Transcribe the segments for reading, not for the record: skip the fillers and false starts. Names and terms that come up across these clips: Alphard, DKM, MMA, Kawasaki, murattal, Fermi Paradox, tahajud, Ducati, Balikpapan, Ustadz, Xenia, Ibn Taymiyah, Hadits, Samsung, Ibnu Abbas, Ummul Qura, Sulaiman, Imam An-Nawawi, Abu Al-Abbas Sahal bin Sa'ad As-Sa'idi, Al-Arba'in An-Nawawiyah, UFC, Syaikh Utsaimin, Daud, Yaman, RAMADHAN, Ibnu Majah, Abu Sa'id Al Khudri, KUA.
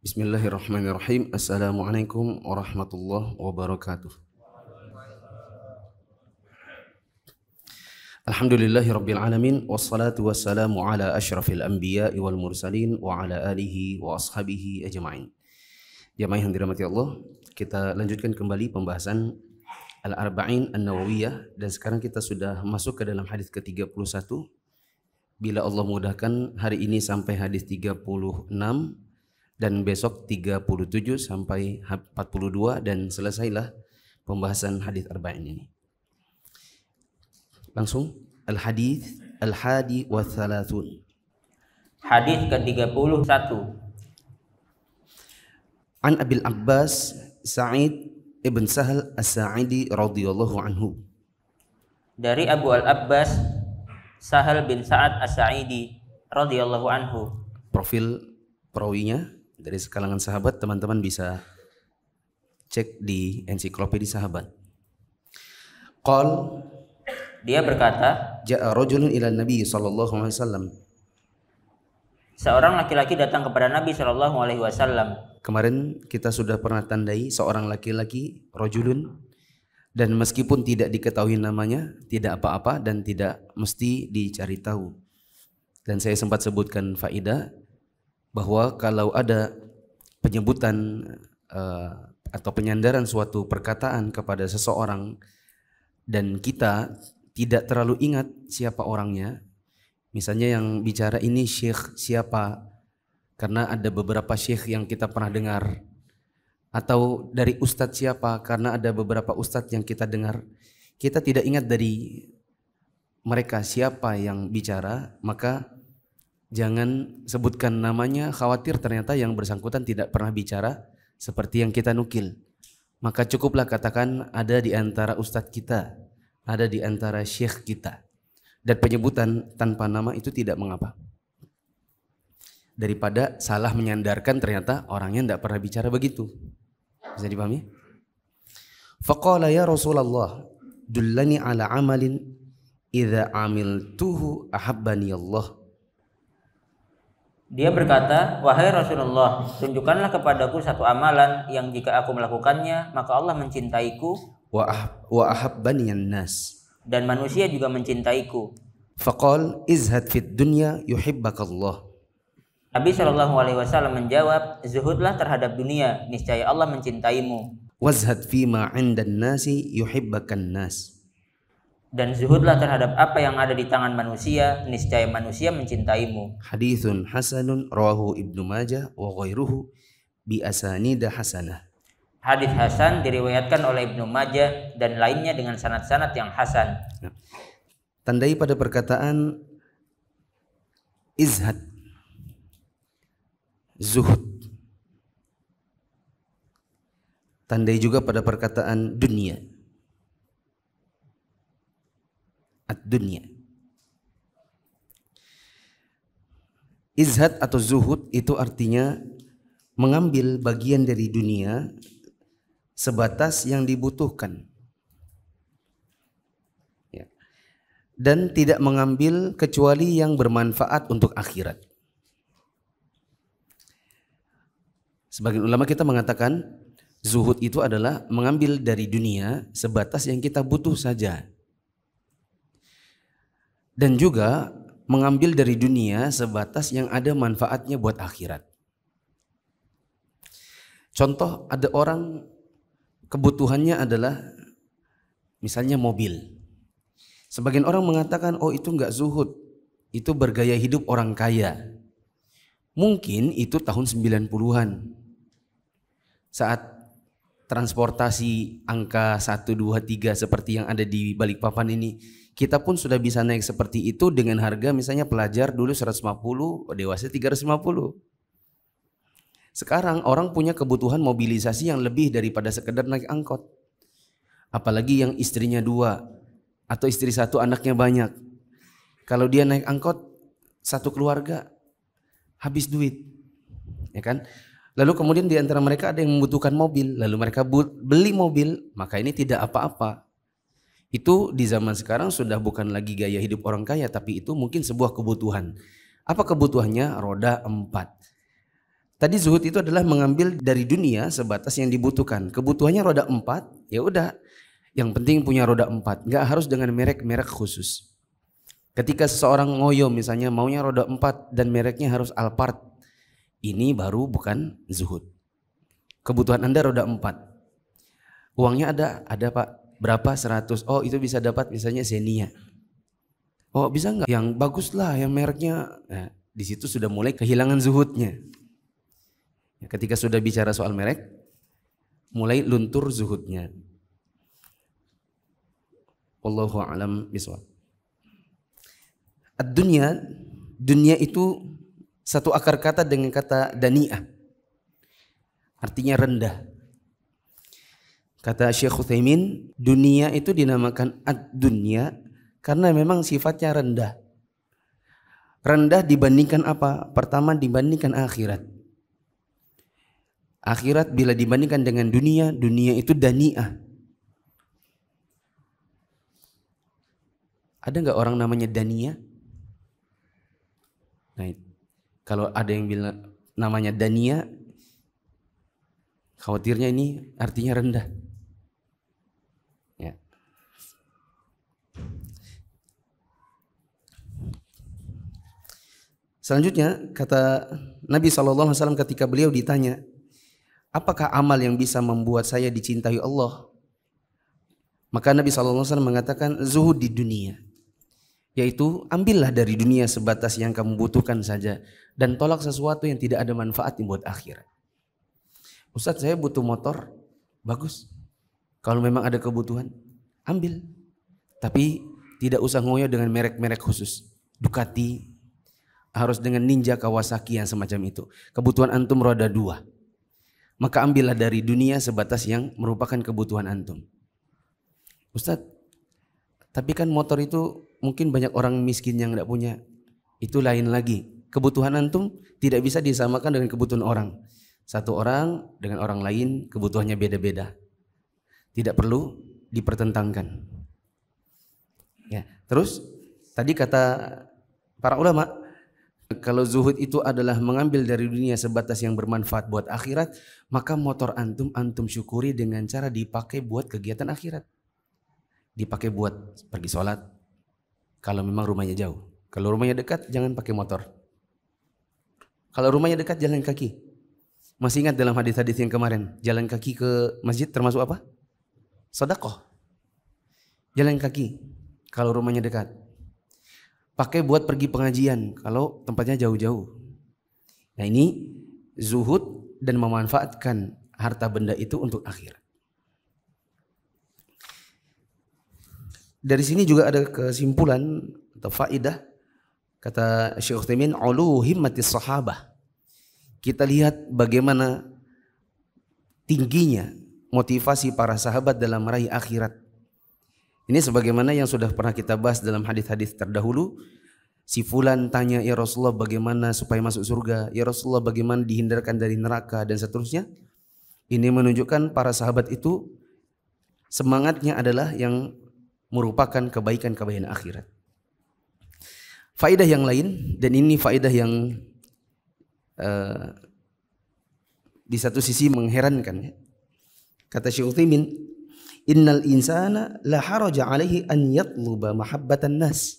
Bismillahirrahmanirrahim. Assalamualaikum warahmatullahi wabarakatuh. Alhamdulillahirrabbilalamin. Wassalatu wassalamu ala ashrafil anbiya wal mursalin wa ala alihi wa ashabihi ajma'in. Jamaah yang dirahmati Allah, kita lanjutkan kembali pembahasan Al-Arba'in An-Nawawiyah. Dan sekarang kita sudah masuk ke dalam hadis ke-31. Bila Allah mudahkan, hari ini sampai hadis 36 dan besok 37 sampai 42 dan selesailah pembahasan hadits arba'in ini. Langsung al-hadits al-hadi wa thalathun. Hadits ke-31. An Abil Abbas Sa'id Ibn Sahal As-Sa'idi radhiyallahu anhu. Dari Abu Al-Abbas Sahal bin Sa'ad As-Sa'idi radhiyallahu anhu. Profil perawinya dari kalangan sahabat, teman-teman bisa cek di ensiklopedia sahabat. Qal, dia berkata, ja'a rajulun ila Nabi sallallahu alaihi wasallam. Seorang laki-laki datang kepada Nabi sallallahu alaihi wasallam. Kemarin kita sudah pernah tandai seorang laki-laki, rajulun, dan meskipun tidak diketahui namanya, tidak apa-apa dan tidak mesti dicari tahu. Dan saya sempat sebutkan faidah bahwa kalau ada penyebutan atau penyandaran suatu perkataan kepada seseorang dan kita tidak terlalu ingat siapa orangnya, misalnya yang bicara ini syekh siapa, karena ada beberapa syekh yang kita pernah dengar, atau dari ustadz siapa karena ada beberapa ustadz yang kita dengar, kita tidak ingat dari mereka siapa yang bicara, maka jangan sebutkan namanya, khawatir ternyata yang bersangkutan tidak pernah bicara seperti yang kita nukil. Maka cukuplah katakan ada di antara ustadz kita, ada di antara syekh kita. Dan penyebutan tanpa nama itu tidak mengapa. Daripada salah menyandarkan ternyata orangnya tidak pernah bicara begitu. Bisa dipahami? Faqala ya Rasulullah, dullani ala amalin idza amiltuhu ahabbani Allah. Dia berkata, wahai Rasulullah, tunjukkanlah kepadaku satu amalan yang jika aku melakukannya, maka Allah mencintaiku. Wa ahabbaniyan nas. Dan manusia juga mencintaiku. Faqal izhad fid dunya yuhibbakallah. Nabi SAW menjawab, zuhudlah terhadap dunia, niscaya Allah mencintaimu. Wazhad fima indan nasi yuhibbakan nas. Dan zuhudlah terhadap apa yang ada di tangan manusia, niscaya manusia mencintaimu. Hadithun hasanun rawahu Ibnu Majah wa ghairuhu bi asanida hasanah. Hadits hasan diriwayatkan oleh Ibnu Majah dan lainnya dengan sanad-sanad yang hasan. Nah, tandai pada perkataan izhad, zuhud. Tandai juga pada perkataan dunia, ad-dunya. Izhad atau zuhud itu artinya mengambil bagian dari dunia sebatas yang dibutuhkan, ya, dan tidak mengambil kecuali yang bermanfaat untuk akhirat. Sebagian ulama kita mengatakan zuhud itu adalah mengambil dari dunia sebatas yang kita butuh saja, dan juga mengambil dari dunia sebatas yang ada manfaatnya buat akhirat. Contoh, ada orang kebutuhannya adalah misalnya mobil. Sebagian orang mengatakan, oh itu nggak zuhud, itu bergaya hidup orang kaya. Mungkin itu tahun 90-an. Saat transportasi angka 1, 2, 3 seperti yang ada di Balikpapan ini, kita pun sudah bisa naik seperti itu dengan harga misalnya pelajar dulu 150, dewasa 350. Sekarang orang punya kebutuhan mobilisasi yang lebih daripada sekedar naik angkot. Apalagi yang istrinya 2 atau istri 1 anaknya banyak. Kalau dia naik angkot satu keluarga habis duit, ya kan? Lalu kemudian di antara mereka ada yang membutuhkan mobil, lalu mereka beli mobil, maka ini tidak apa-apa. Itu di zaman sekarang sudah bukan lagi gaya hidup orang kaya, tapi itu mungkin sebuah kebutuhan. Apa kebutuhannya? Roda 4. Tadi zuhud itu adalah mengambil dari dunia sebatas yang dibutuhkan. Kebutuhannya roda 4, ya udah. Yang penting punya roda 4. Nggak harus dengan merek-merek khusus. Ketika seseorang ngoyo misalnya maunya roda 4 dan mereknya harus Alphard. Ini baru bukan zuhud. Kebutuhan Anda roda 4. Uangnya ada Pak. Berapa? 100. Oh itu bisa dapat misalnya Xenia. Oh bisa nggak? Yang bagus lah yang mereknya. Nah, di situ sudah mulai kehilangan zuhudnya. Ketika sudah bicara soal merek, mulai luntur zuhudnya. Wallahu a'lam bishawab. Dunia itu satu akar kata dengan kata dani'ah. Artinya rendah. Kata Syaikh Utsaimin, dunia itu dinamakan ad-dunya karena memang sifatnya rendah. Rendah dibandingkan apa? Pertama dibandingkan akhirat. Akhirat bila dibandingkan dengan dunia, dunia itu dani'ah. Ada nggak orang namanya Dania? Nah, kalau ada yang bilang namanya Dania, khawatirnya ini artinya rendah. Ya. Selanjutnya kata Nabi SAW ketika beliau ditanya, apakah amal yang bisa membuat saya dicintai Allah? Maka Nabi SAW mengatakan zuhud di dunia. Yaitu ambillah dari dunia sebatas yang kamu butuhkan saja. Dan tolak sesuatu yang tidak ada manfaatnya buat akhirat. Ustaz saya butuh motor, bagus. Kalau memang ada kebutuhan, ambil. Tapi tidak usah ngoyo dengan merek-merek khusus. Ducati, harus dengan Ninja Kawasaki yang semacam itu. Kebutuhan antum roda 2. Maka ambillah dari dunia sebatas yang merupakan kebutuhan antum. Ustaz, tapi kan motor itu mungkin banyak orang miskin yang tidak punya. Itu lain lagi. Kebutuhan antum tidak bisa disamakan dengan kebutuhan orang. Satu orang dengan orang lain kebutuhannya beda-beda. Tidak perlu dipertentangkan. Ya, terus tadi kata para ulama, kalau zuhud itu adalah mengambil dari dunia sebatas yang bermanfaat buat akhirat, maka motor antum syukuri dengan cara dipakai buat kegiatan akhirat. Dipakai buat pergi sholat, kalau memang rumahnya jauh. Kalau rumahnya dekat, jangan pakai motor. Kalau rumahnya dekat, jalan kaki. Masih ingat dalam hadis-hadis yang kemarin, jalan kaki ke masjid termasuk apa? Sedekah. Jalan kaki, kalau rumahnya dekat. Pakai buat pergi pengajian kalau tempatnya jauh-jauh. Nah ini zuhud dan memanfaatkan harta benda itu untuk akhirat. Dari sini juga ada kesimpulan atau faidah kata Syaikh Utsaimin, ulu himmatis sahabah. Kita lihat bagaimana tingginya motivasi para sahabat dalam meraih akhirat. Ini sebagaimana yang sudah pernah kita bahas dalam hadis-hadis terdahulu. Si fulan tanya, ya Rasulullah bagaimana supaya masuk surga? Ya Rasulullah bagaimana dihindarkan dari neraka? Dan seterusnya. Ini menunjukkan para sahabat itu semangatnya adalah yang merupakan kebaikan-kebaikan akhirat. Faedah yang lain, dan ini faedah yang di satu sisi mengherankan. Kata Syaikh Utsaimin, innal insana la haraja alaihi an yatluba mahabbatan nas.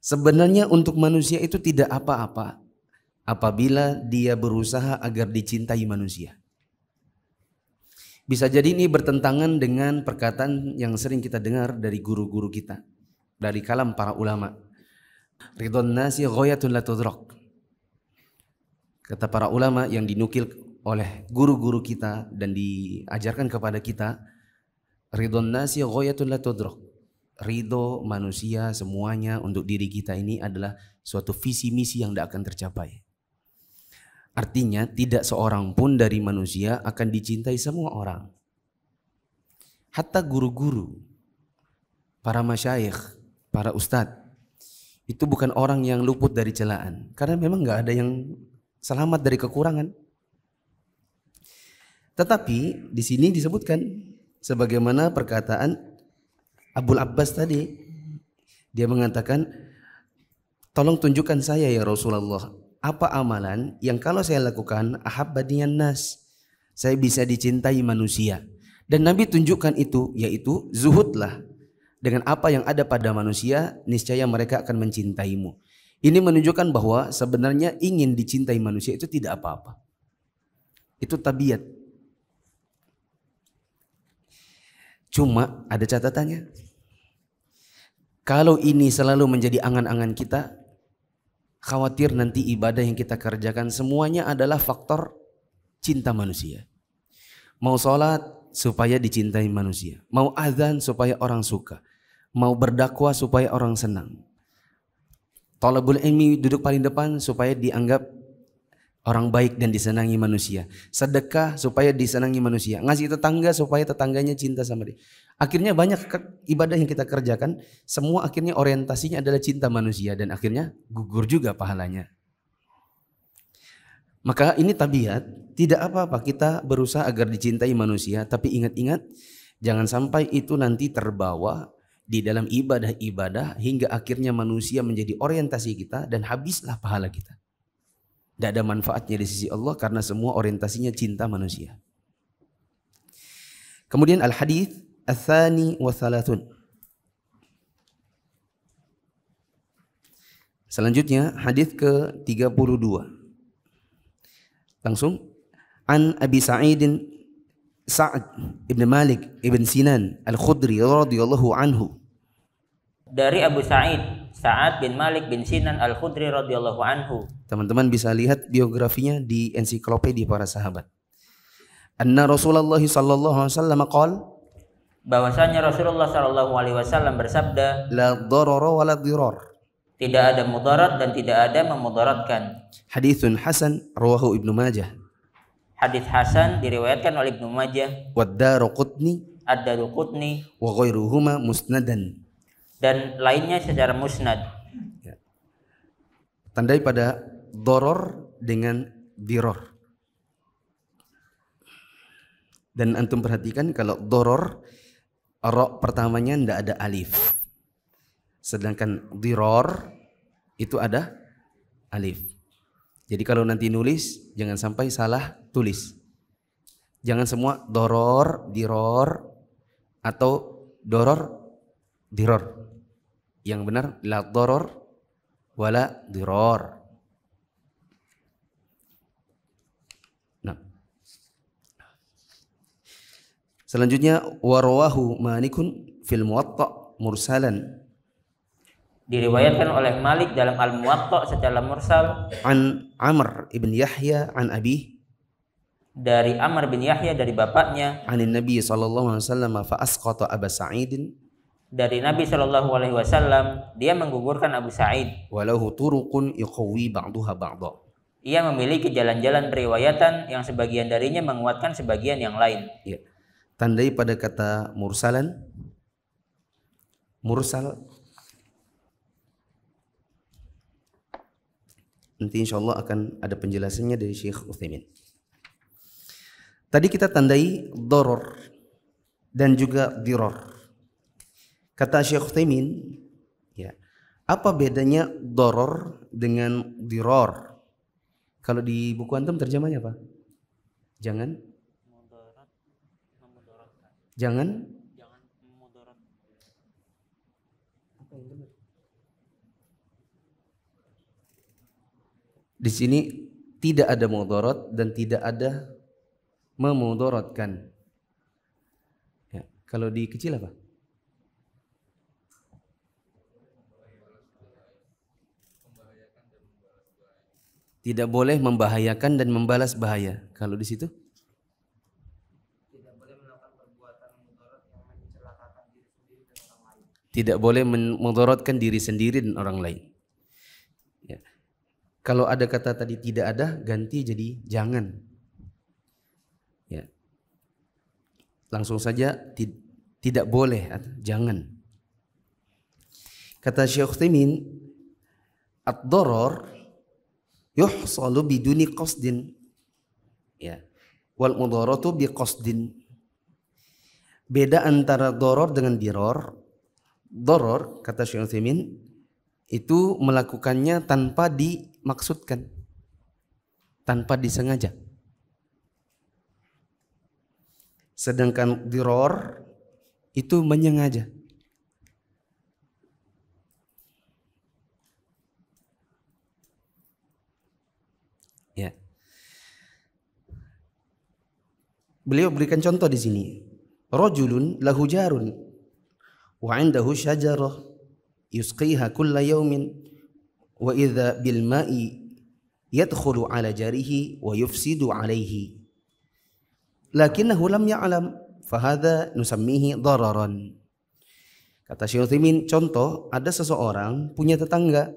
Sebenarnya untuk manusia itu tidak apa-apa apabila dia berusaha agar dicintai manusia. Bisa jadi ini bertentangan dengan perkataan yang sering kita dengar dari guru-guru kita, dari kalam para ulama. Ridhon nasi ghayatun la tudrak. Kata para ulama yang dinukil oleh guru-guru kita dan diajarkan kepada kita, ridhon nasi ghayatun la tudrak. Ridho manusia semuanya untuk diri kita ini adalah suatu visi misi yang tidak akan tercapai. Artinya tidak seorang pun dari manusia akan dicintai semua orang. Hatta guru-guru, para masyayikh, para ustadz, itu bukan orang yang luput dari celaan. Karena memang nggak ada yang selamat dari kekurangan. Tetapi di sini disebutkan sebagaimana perkataan Abu Al-Abbas tadi, dia mengatakan, tolong tunjukkan saya ya Rasulullah apa amalan yang kalau saya lakukan ahabbadiyan nas, saya bisa dicintai manusia. Dan Nabi tunjukkan itu, yaitu zuhudlah. Dengan apa yang ada pada manusia, niscaya mereka akan mencintaimu. Ini menunjukkan bahwa sebenarnya ingin dicintai manusia itu tidak apa-apa. Itu tabiat. Cuma ada catatannya. Kalau ini selalu menjadi angan-angan kita, khawatir nanti ibadah yang kita kerjakan semuanya adalah faktor cinta manusia. Mau sholat supaya dicintai manusia, mau azan supaya orang suka, mau berdakwah supaya orang senang, talabul ilmi duduk paling depan supaya dianggap orang baik dan disenangi manusia, sedekah supaya disenangi manusia, ngasih tetangga supaya tetangganya cinta sama dia. Akhirnya banyak ibadah yang kita kerjakan semua akhirnya orientasinya adalah cinta manusia, dan akhirnya gugur juga pahalanya. Maka ini tabiat, tidak apa-apa kita berusaha agar dicintai manusia, tapi ingat-ingat jangan sampai itu nanti terbawa di dalam ibadah-ibadah hingga akhirnya manusia menjadi orientasi kita dan habislah pahala kita. Tidak ada manfaatnya di sisi Allah karena semua orientasinya cinta manusia. Kemudian al-hadits ats-tsani wa tsalatsun. Selanjutnya hadits ke-32. Langsung an Abi Sa'ad ibn Malik ibn Sinan Al Khudri radhiyallahu anhu. Dari Abu Sa'id Sa'ad bin Malik bin Sinan Al Khudri radhiyallahu anhu. Teman-teman bisa lihat biografinya di ensiklopedia para sahabat. Anna Rasulullah sallallahu alaihi wasallam qala, bahwasanya Rasulullah sallallahu alaihi wasallam bersabda, la dharara wa la dhirar. Tidak ada mudarat dan tidak ada memudaratkan. Haditsun hasan rawahu Ibnu Majah. Hadits hasan diriwayatkan oleh Ibnu Majah. Wad-Daruqutni, Ad-Daruqutni wa ghairuhuma musnadan. Dan lainnya secara musnad. Ya. Tandai pada doror dengan diror. Dan antum perhatikan kalau doror ro pertamanya tidak ada alif. Sedangkan diror itu ada alif. Jadi kalau nanti nulis jangan sampai salah tulis. Jangan semua doror, diror atau doror, diror. Yang benar la doror wala diror. Nah. Selanjutnya warwahu Malikun fil Muwatta mursalan. Diriwayatkan oleh Malik dalam Al-Muwatta secara mursal. An Amr ibn Yahya an Abi. Dari Amr bin Yahya dari bapaknya. Anin Nabi sallallahu alaihi wasallam fa asqata Abu Sa'id. Dari Nabi sallallahu alaihi wasallam dia menggugurkan Abu Sa'id. Walahu turuqun yuqawi ba'daha ba'da. Ia memiliki jalan-jalan periwayatan yang sebagian darinya menguatkan sebagian yang lain. Ya. Tandai pada kata mursalan. Mursal nanti insya Allah akan ada penjelasannya dari Syaikh Utsaimin. Tadi kita tandai doror dan juga diror. Kata Syaikh Utsaimin, ya, apa bedanya doror dengan diror? Kalau di buku antum terjemahnya apa? Jangan mudarat, memudaratkan. Jangan memudaratkan. Apa yang benar? Di sini tidak ada mudarat dan tidak ada memudaratkan. Ya, kalau di kecil apa? Tidak boleh membahayakan dan membalas bahaya. Kalau di situ? Tidak boleh melakukan perbuatan mudarat yang mencelakakan diri sendiri dan orang lain. Tidak boleh memudaratkan diri sendiri dan orang lain. Ya. Kalau ada kata tadi tidak ada, ganti jadi jangan. Ya. Langsung saja tidak boleh, jangan. Kata Syaikh Utsaimin, ad-dharar yuhsalu biduni qasdin. Ya. Wal mudaratu bi qasdin. Beda antara dharar dengan dirar. Dharar kata Syaikh Utsaimin itu melakukannya tanpa dimaksudkan. tanpa disengaja. Sedangkan diror itu menyengaja. Ya. Beliau berikan contoh di sini. Rajulun lahu jarun wa 'indahu syajarah yusqiha kulla yawmin wa idza bil ma'i yadkhulu 'ala jarihi wa yufsidu 'alayhi lakinnahu lam ya'lam fa hadza nusammihi dararan. Kata Syaikh Utsaimin, contoh ada seseorang punya tetangga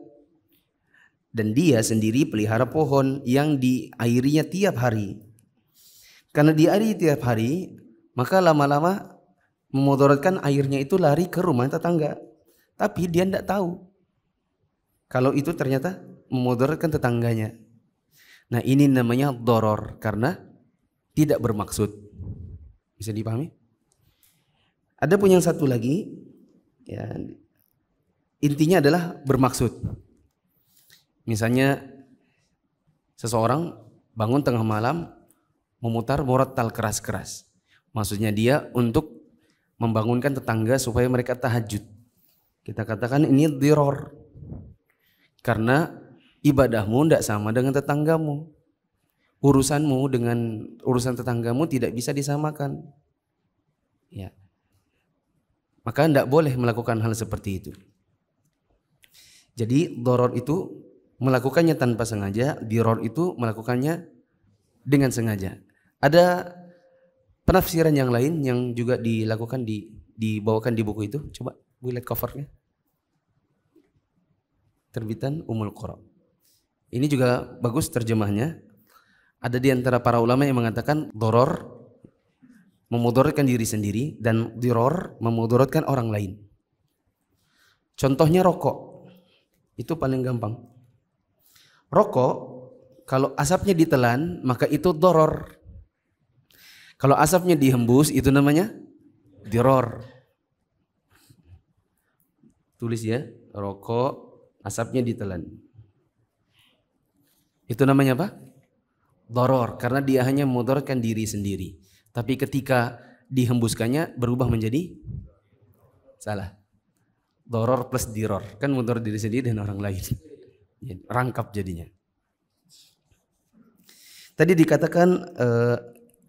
dan dia sendiri pelihara pohon yang diairinya tiap hari. Karena diairi tiap hari, maka lama-lama memudaratkan airnya itu lari ke rumah tetangga. Tapi dia tidak tahu kalau itu ternyata memudaratkan tetangganya. Nah, ini namanya doror karena tidak bermaksud. Bisa dipahami? Ada pun yang satu lagi, ya, intinya adalah bermaksud. Misalnya seseorang bangun tengah malam memutar murattal keras-keras. Maksudnya dia untuk membangunkan tetangga supaya mereka tahajud. Kita katakan ini diror karena ibadahmu tidak sama dengan tetanggamu. Urusanmu dengan urusan tetanggamu tidak bisa disamakan. Ya. Maka tidak boleh melakukan hal seperti itu. Jadi doror itu melakukannya tanpa sengaja, diror itu melakukannya dengan sengaja. Ada penafsiran yang lain yang juga dilakukan dibawakan di buku itu. Coba lihat covernya. Terbitan Ummul Qura. Ini juga bagus terjemahnya. Ada di antara para ulama yang mengatakan doror memudaratkan diri sendiri dan diror memudaratkan orang lain. Contohnya rokok. Itu paling gampang. Rokok kalau asapnya ditelan maka itu doror. Kalau asapnya dihembus itu namanya diror. Tulis ya, rokok asapnya ditelan. Itu namanya apa? Doror, karena dia hanya memudaratkan diri sendiri. Tapi ketika dihembuskannya berubah menjadi salah. Doror plus diror, kan mudarat diri sendiri dan orang lain. Rangkap jadinya. Tadi dikatakan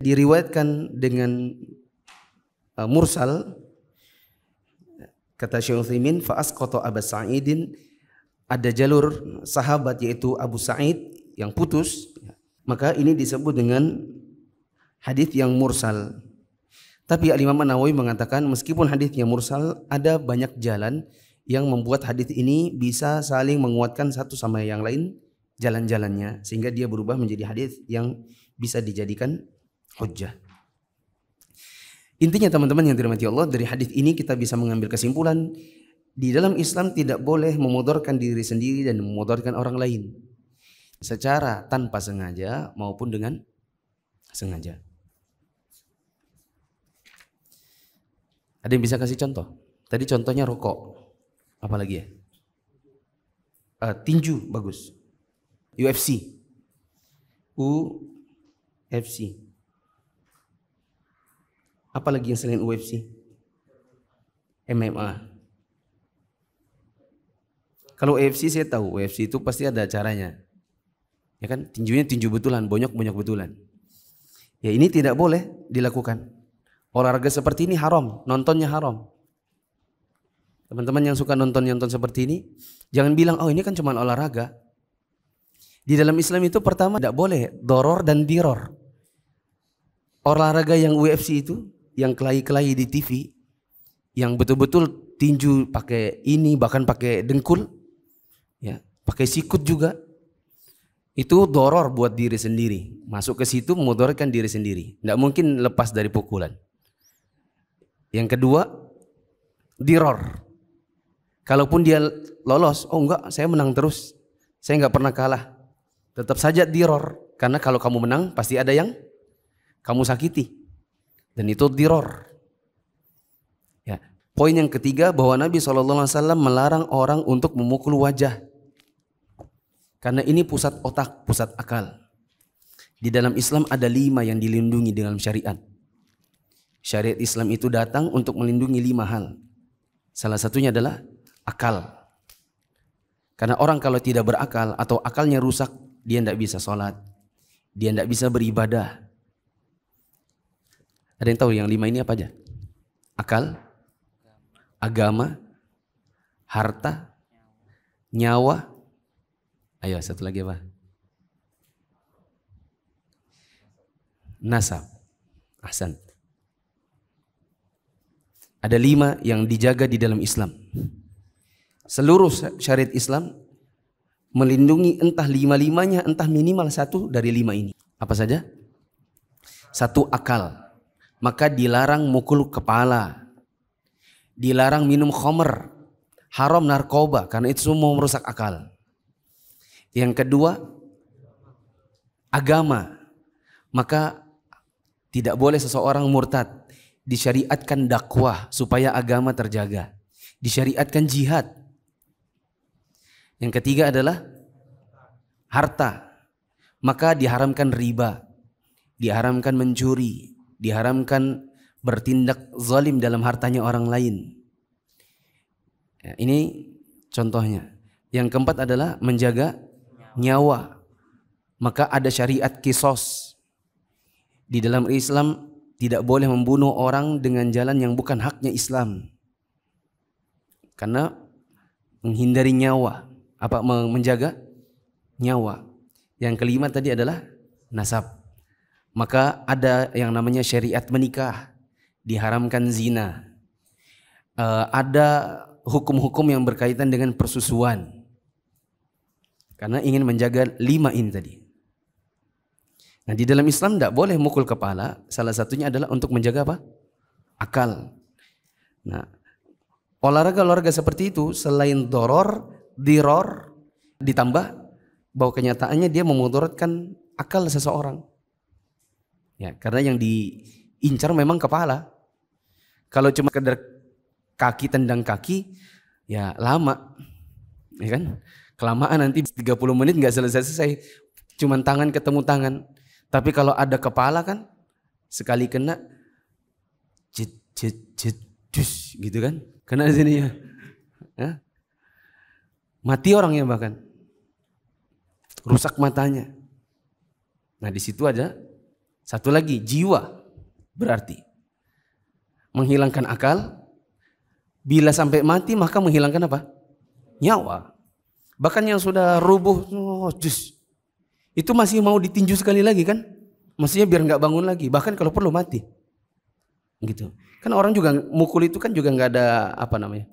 diriwayatkan dengan mursal. Kata Syaikh Utsaimin, fa asqata Abu Sa'idin, ada jalur sahabat yaitu Abu Sa'id yang putus, maka ini disebut dengan hadis yang mursal. Tapi Imam An-Nawawi mengatakan meskipun hadisnya mursal, ada banyak jalan yang membuat hadis ini bisa saling menguatkan satu sama yang lain jalan-jalannya, sehingga dia berubah menjadi hadis yang bisa dijadikan hujjah. Intinya teman-teman yang dirahmati Allah, dari hadis ini kita bisa mengambil kesimpulan di dalam Islam tidak boleh memudaratkan diri sendiri dan memudaratkan orang lain secara tanpa sengaja maupun dengan sengaja. Ada yang bisa kasih contoh? Tadi contohnya rokok. Apalagi ya? Tinju bagus. UFC. UFC. Apalagi yang selain UFC? MMA. Kalau UFC saya tahu, UFC itu pasti ada acaranya. Ya kan? Tinjunya tinju betulan, bonyok-bonyok betulan. Ya ini tidak boleh dilakukan. Olahraga seperti ini haram, nontonnya haram. Teman-teman yang suka nonton seperti ini, jangan bilang, oh ini kan cuma olahraga. Di dalam Islam itu pertama tidak boleh doror dan diror. Olahraga yang UFC itu, yang kelahi-kelahi di TV, yang betul-betul tinju pakai ini, bahkan pakai dengkul, ya, pakai sikut juga, itu doror buat diri sendiri. Masuk ke situ memudaratkan diri sendiri. Tidak mungkin lepas dari pukulan. Yang kedua, diror. Kalaupun dia lolos, oh enggak, saya menang terus, saya enggak pernah kalah. Tetap saja diror, karena kalau kamu menang pasti ada yang kamu sakiti, dan itu diror. Ya. Poin yang ketiga, bahwa Nabi SAW melarang orang untuk memukul wajah, karena ini pusat otak, pusat akal. Di dalam Islam ada 5 yang dilindungi dalam syariat. Syariat Islam itu datang untuk melindungi 5 hal. Salah satunya adalah akal. Karena orang kalau tidak berakal atau akalnya rusak, dia tidak bisa sholat, dia tidak bisa beribadah. Ada yang tahu yang 5 ini apa aja? Akal, agama, harta, nyawa. Ayo satu lagi apa? Nasab. Ahsan. Ada 5 yang dijaga di dalam Islam. Seluruh syariat Islam melindungi entah 5-5-nya, entah minimal 1 dari 5 ini. Apa saja? 1, akal. Maka dilarang mukul kepala, dilarang minum khamr, haram narkoba, karena itu semua merusak akal. Yang kedua, agama. Maka tidak boleh seseorang murtad. Disyariatkan dakwah supaya agama terjaga. Disyariatkan jihad. Yang ketiga adalah harta. Maka diharamkan riba, diharamkan mencuri, diharamkan bertindak zalim dalam hartanya orang lain. Ini contohnya. Yang keempat adalah menjaga nyawa. Maka ada syariat kisos. Di dalam Islam tidak boleh membunuh orang dengan jalan yang bukan haknya Islam. Karena menghindari nyawa, apa menjaga nyawa. Yang kelima tadi adalah nasab. Maka ada yang namanya syariat menikah, diharamkan zina. Ada hukum-hukum yang berkaitan dengan persusuan. Karena ingin menjaga 5 ini tadi. Nah, di dalam Islam tidak boleh mukul kepala, salah satunya adalah untuk menjaga apa? Akal. Nah, olahraga-olahraga seperti itu selain doror, diror, ditambah bahwa kenyataannya dia memudaratkan akal seseorang. Ya, karena yang diincar memang kepala. Kalau cuma sekedar kaki tendang kaki, ya lama, ya kan? Kelamaan nanti 30 menit nggak selesai-selesai. Cuman tangan ketemu tangan. Tapi kalau ada kepala kan sekali kena jit jit jit dus gitu kan. Kena sini ya. Mati orangnya bahkan. Rusak matanya. Nah, di situ ada satu lagi jiwa. Berarti menghilangkan akal, bila sampai mati maka menghilangkan apa? Nyawa. Bahkan yang sudah rubuh itu masih mau ditinju sekali lagi kan? Maksudnya biar nggak bangun lagi, bahkan kalau perlu mati. Gitu. Kan orang juga mukul itu kan juga nggak ada apa namanya,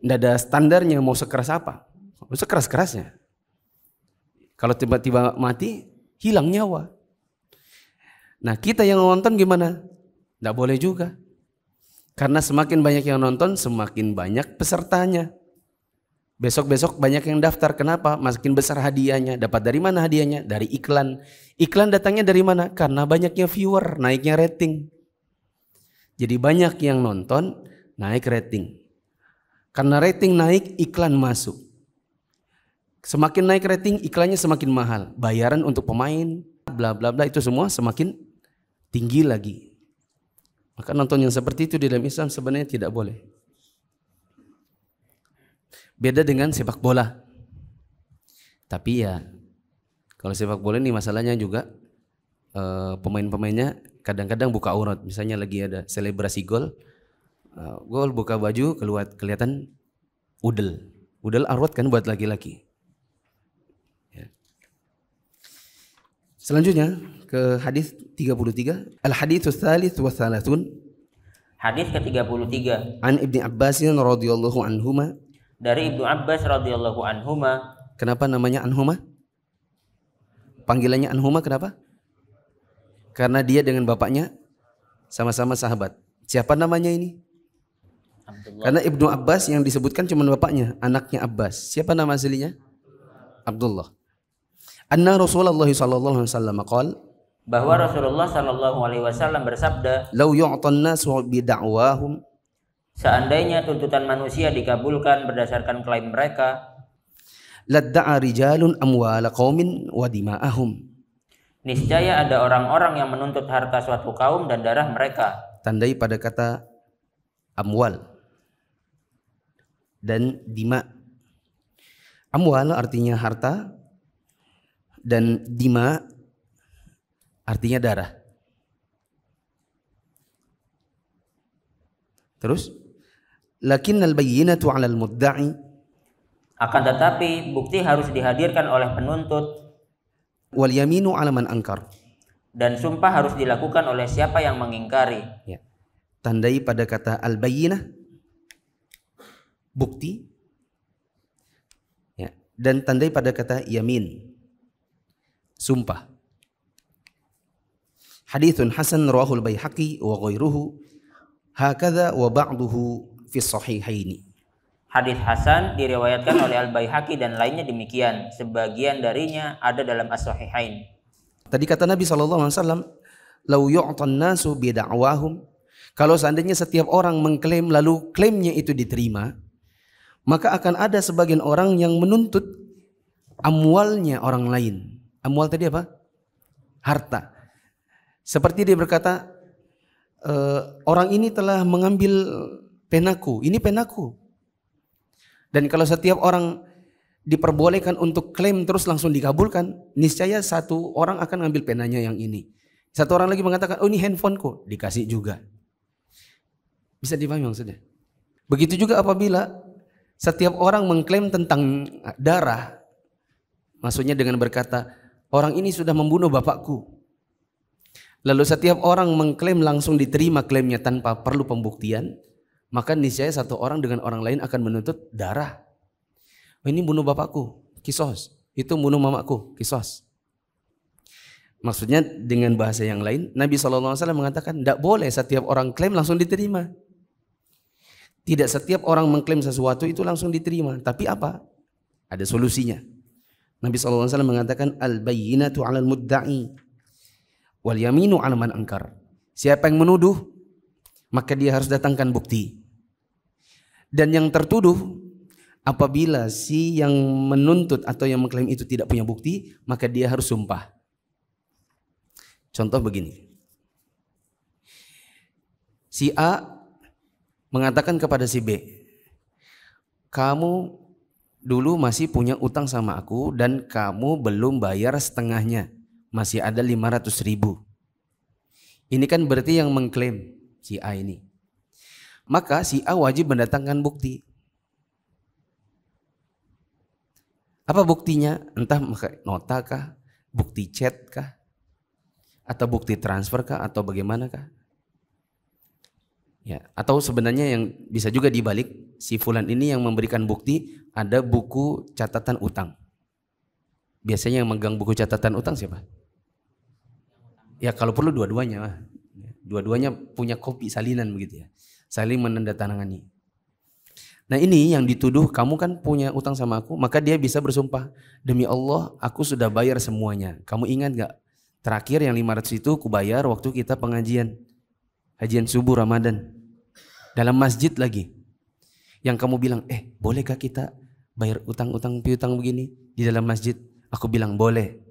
nggak ada standarnya mau sekeras apa, mau sekeras-kerasnya. Kalau tiba-tiba mati, hilang nyawa. Nah, kita yang nonton gimana? Nggak boleh juga. Karena semakin banyak yang nonton, semakin banyak pesertanya. Besok-besok banyak yang daftar, kenapa? Makin besar hadiahnya. Dapat dari mana hadiahnya? Dari iklan. Iklan datangnya dari mana? Karena banyaknya viewer, naiknya rating. Jadi banyak yang nonton, naik rating. Karena rating naik, iklan masuk. Semakin naik rating, iklannya semakin mahal. Bayaran untuk pemain, bla bla bla, itu semua semakin tinggi lagi. Maka nonton yang seperti itu di dalam Islam sebenarnya tidak boleh. Beda dengan sepak bola. Tapi ya kalau sepak bola ini masalahnya juga pemain-pemainnya kadang-kadang buka aurat. Misalnya lagi ada selebrasi gol, gol buka baju keluar, kelihatan udel. Udel aurat kan buat laki-laki ya. Selanjutnya ke hadis 33. Al-hadits tsalits wa tsalatsun. Hadis ke-33. An Ibnu Abbas radhiyallahu anhuma. Dari Ibnu Abbas radhiyallahu anhuma. Kenapa namanya anhuma? Panggilannya anhuma kenapa? Karena dia dengan bapaknya sama-sama sahabat. Siapa namanya ini? Abdullah. Karena Ibnu Abbas yang disebutkan cuma bapaknya, anaknya Abbas. Siapa nama aslinya? Abdullah. Anna Rasulullah sallallahu alaihi wasallam qaal, bahwa Rasulullah sallallahu alaihi wasallam bersabda, "Lau yu'tan nasu bi da'wahum." Seandainya tuntutan manusia dikabulkan berdasarkan klaim mereka, ladda'a rijalun amwala qaumin wa dima'ahum. Niscaya ada orang-orang yang menuntut harta suatu kaum dan darah mereka. Tandai pada kata amwal dan dima. Amwal artinya harta dan dima artinya darah. Terus, lakinnal bayyinatu 'alal mudda'i, akan tetapi bukti harus dihadirkan oleh penuntut. Wal yaminu 'ala man angkar, dan sumpah harus dilakukan oleh siapa yang mengingkari. Ya. Tandai pada kata al-bayyinah, bukti, ya, dan tandai pada kata yamin, sumpah. Haditsun hasan rawahul Baihaqi wa ghairuhu hakadha wa ba'duhu fi sahihaini. Hadits hasan diriwayatkan oleh Al-Baihaqi dan lainnya demikian. Sebagian darinya ada dalam as-sahihain. Tadi kata Nabi SAW, "Lau yu'tan nasu bida'wahum." Kalau seandainya setiap orang mengklaim lalu klaimnya itu diterima, maka akan ada sebagian orang yang menuntut amwalnya orang lain. Amwal tadi apa? Harta. Seperti dia berkata, "Orang ini telah mengambil penaku. Ini penaku." Dan kalau setiap orang diperbolehkan untuk klaim terus langsung dikabulkan, niscaya satu orang akan ngambil penanya yang ini. Satu orang lagi mengatakan, oh ini handphoneku, dikasih juga. Bisa dipahami maksudnya? Begitu juga apabila setiap orang mengklaim tentang darah, maksudnya dengan berkata, orang ini sudah membunuh bapakku. Lalu setiap orang mengklaim langsung diterima klaimnya tanpa perlu pembuktian, maka niscaya satu orang dengan orang lain akan menuntut darah. Oh, ini bunuh bapakku, kisos. Itu bunuh mamaku, kisos. Maksudnya dengan bahasa yang lain, Nabi SAW mengatakan tidak boleh setiap orang klaim langsung diterima. Tidak setiap orang mengklaim sesuatu itu langsung diterima. Tapi apa? Ada solusinya. Nabi SAW mengatakan al-bayyinatu 'alal mudda'i wal yaminu 'ala man ankar. Siapa yang menuduh, maka dia harus datangkan bukti. Dan yang tertuduh, apabila si yang menuntut atau yang mengklaim itu tidak punya bukti, maka dia harus sumpah. Contoh begini. Si A mengatakan kepada si B, kamu dulu masih punya utang sama aku dan kamu belum bayar setengahnya. Masih ada 500.000. Ini kan berarti yang mengklaim si A ini. Maka si A wajib mendatangkan bukti. Apa buktinya? Entah nota kah, bukti chat kah, atau bukti transfer kah, atau bagaimana kah? Ya, atau sebenarnya yang bisa juga dibalik, si fulan ini yang memberikan bukti ada buku catatan utang. Biasanya yang megang buku catatan utang siapa? Ya kalau perlu dua-duanya lah. Dua-duanya punya kopi salinan begitu ya, saling menandatangani. Nah ini yang dituduh, kamu kan punya utang sama aku, maka dia bisa bersumpah, demi Allah aku sudah bayar semuanya. Kamu ingat gak? Terakhir yang 500 itu aku bayar waktu kita pengajian, hajian subuh Ramadan, dalam masjid lagi. Yang kamu bilang, bolehkah kita bayar utang-utang piutang begini di dalam masjid? Aku bilang boleh,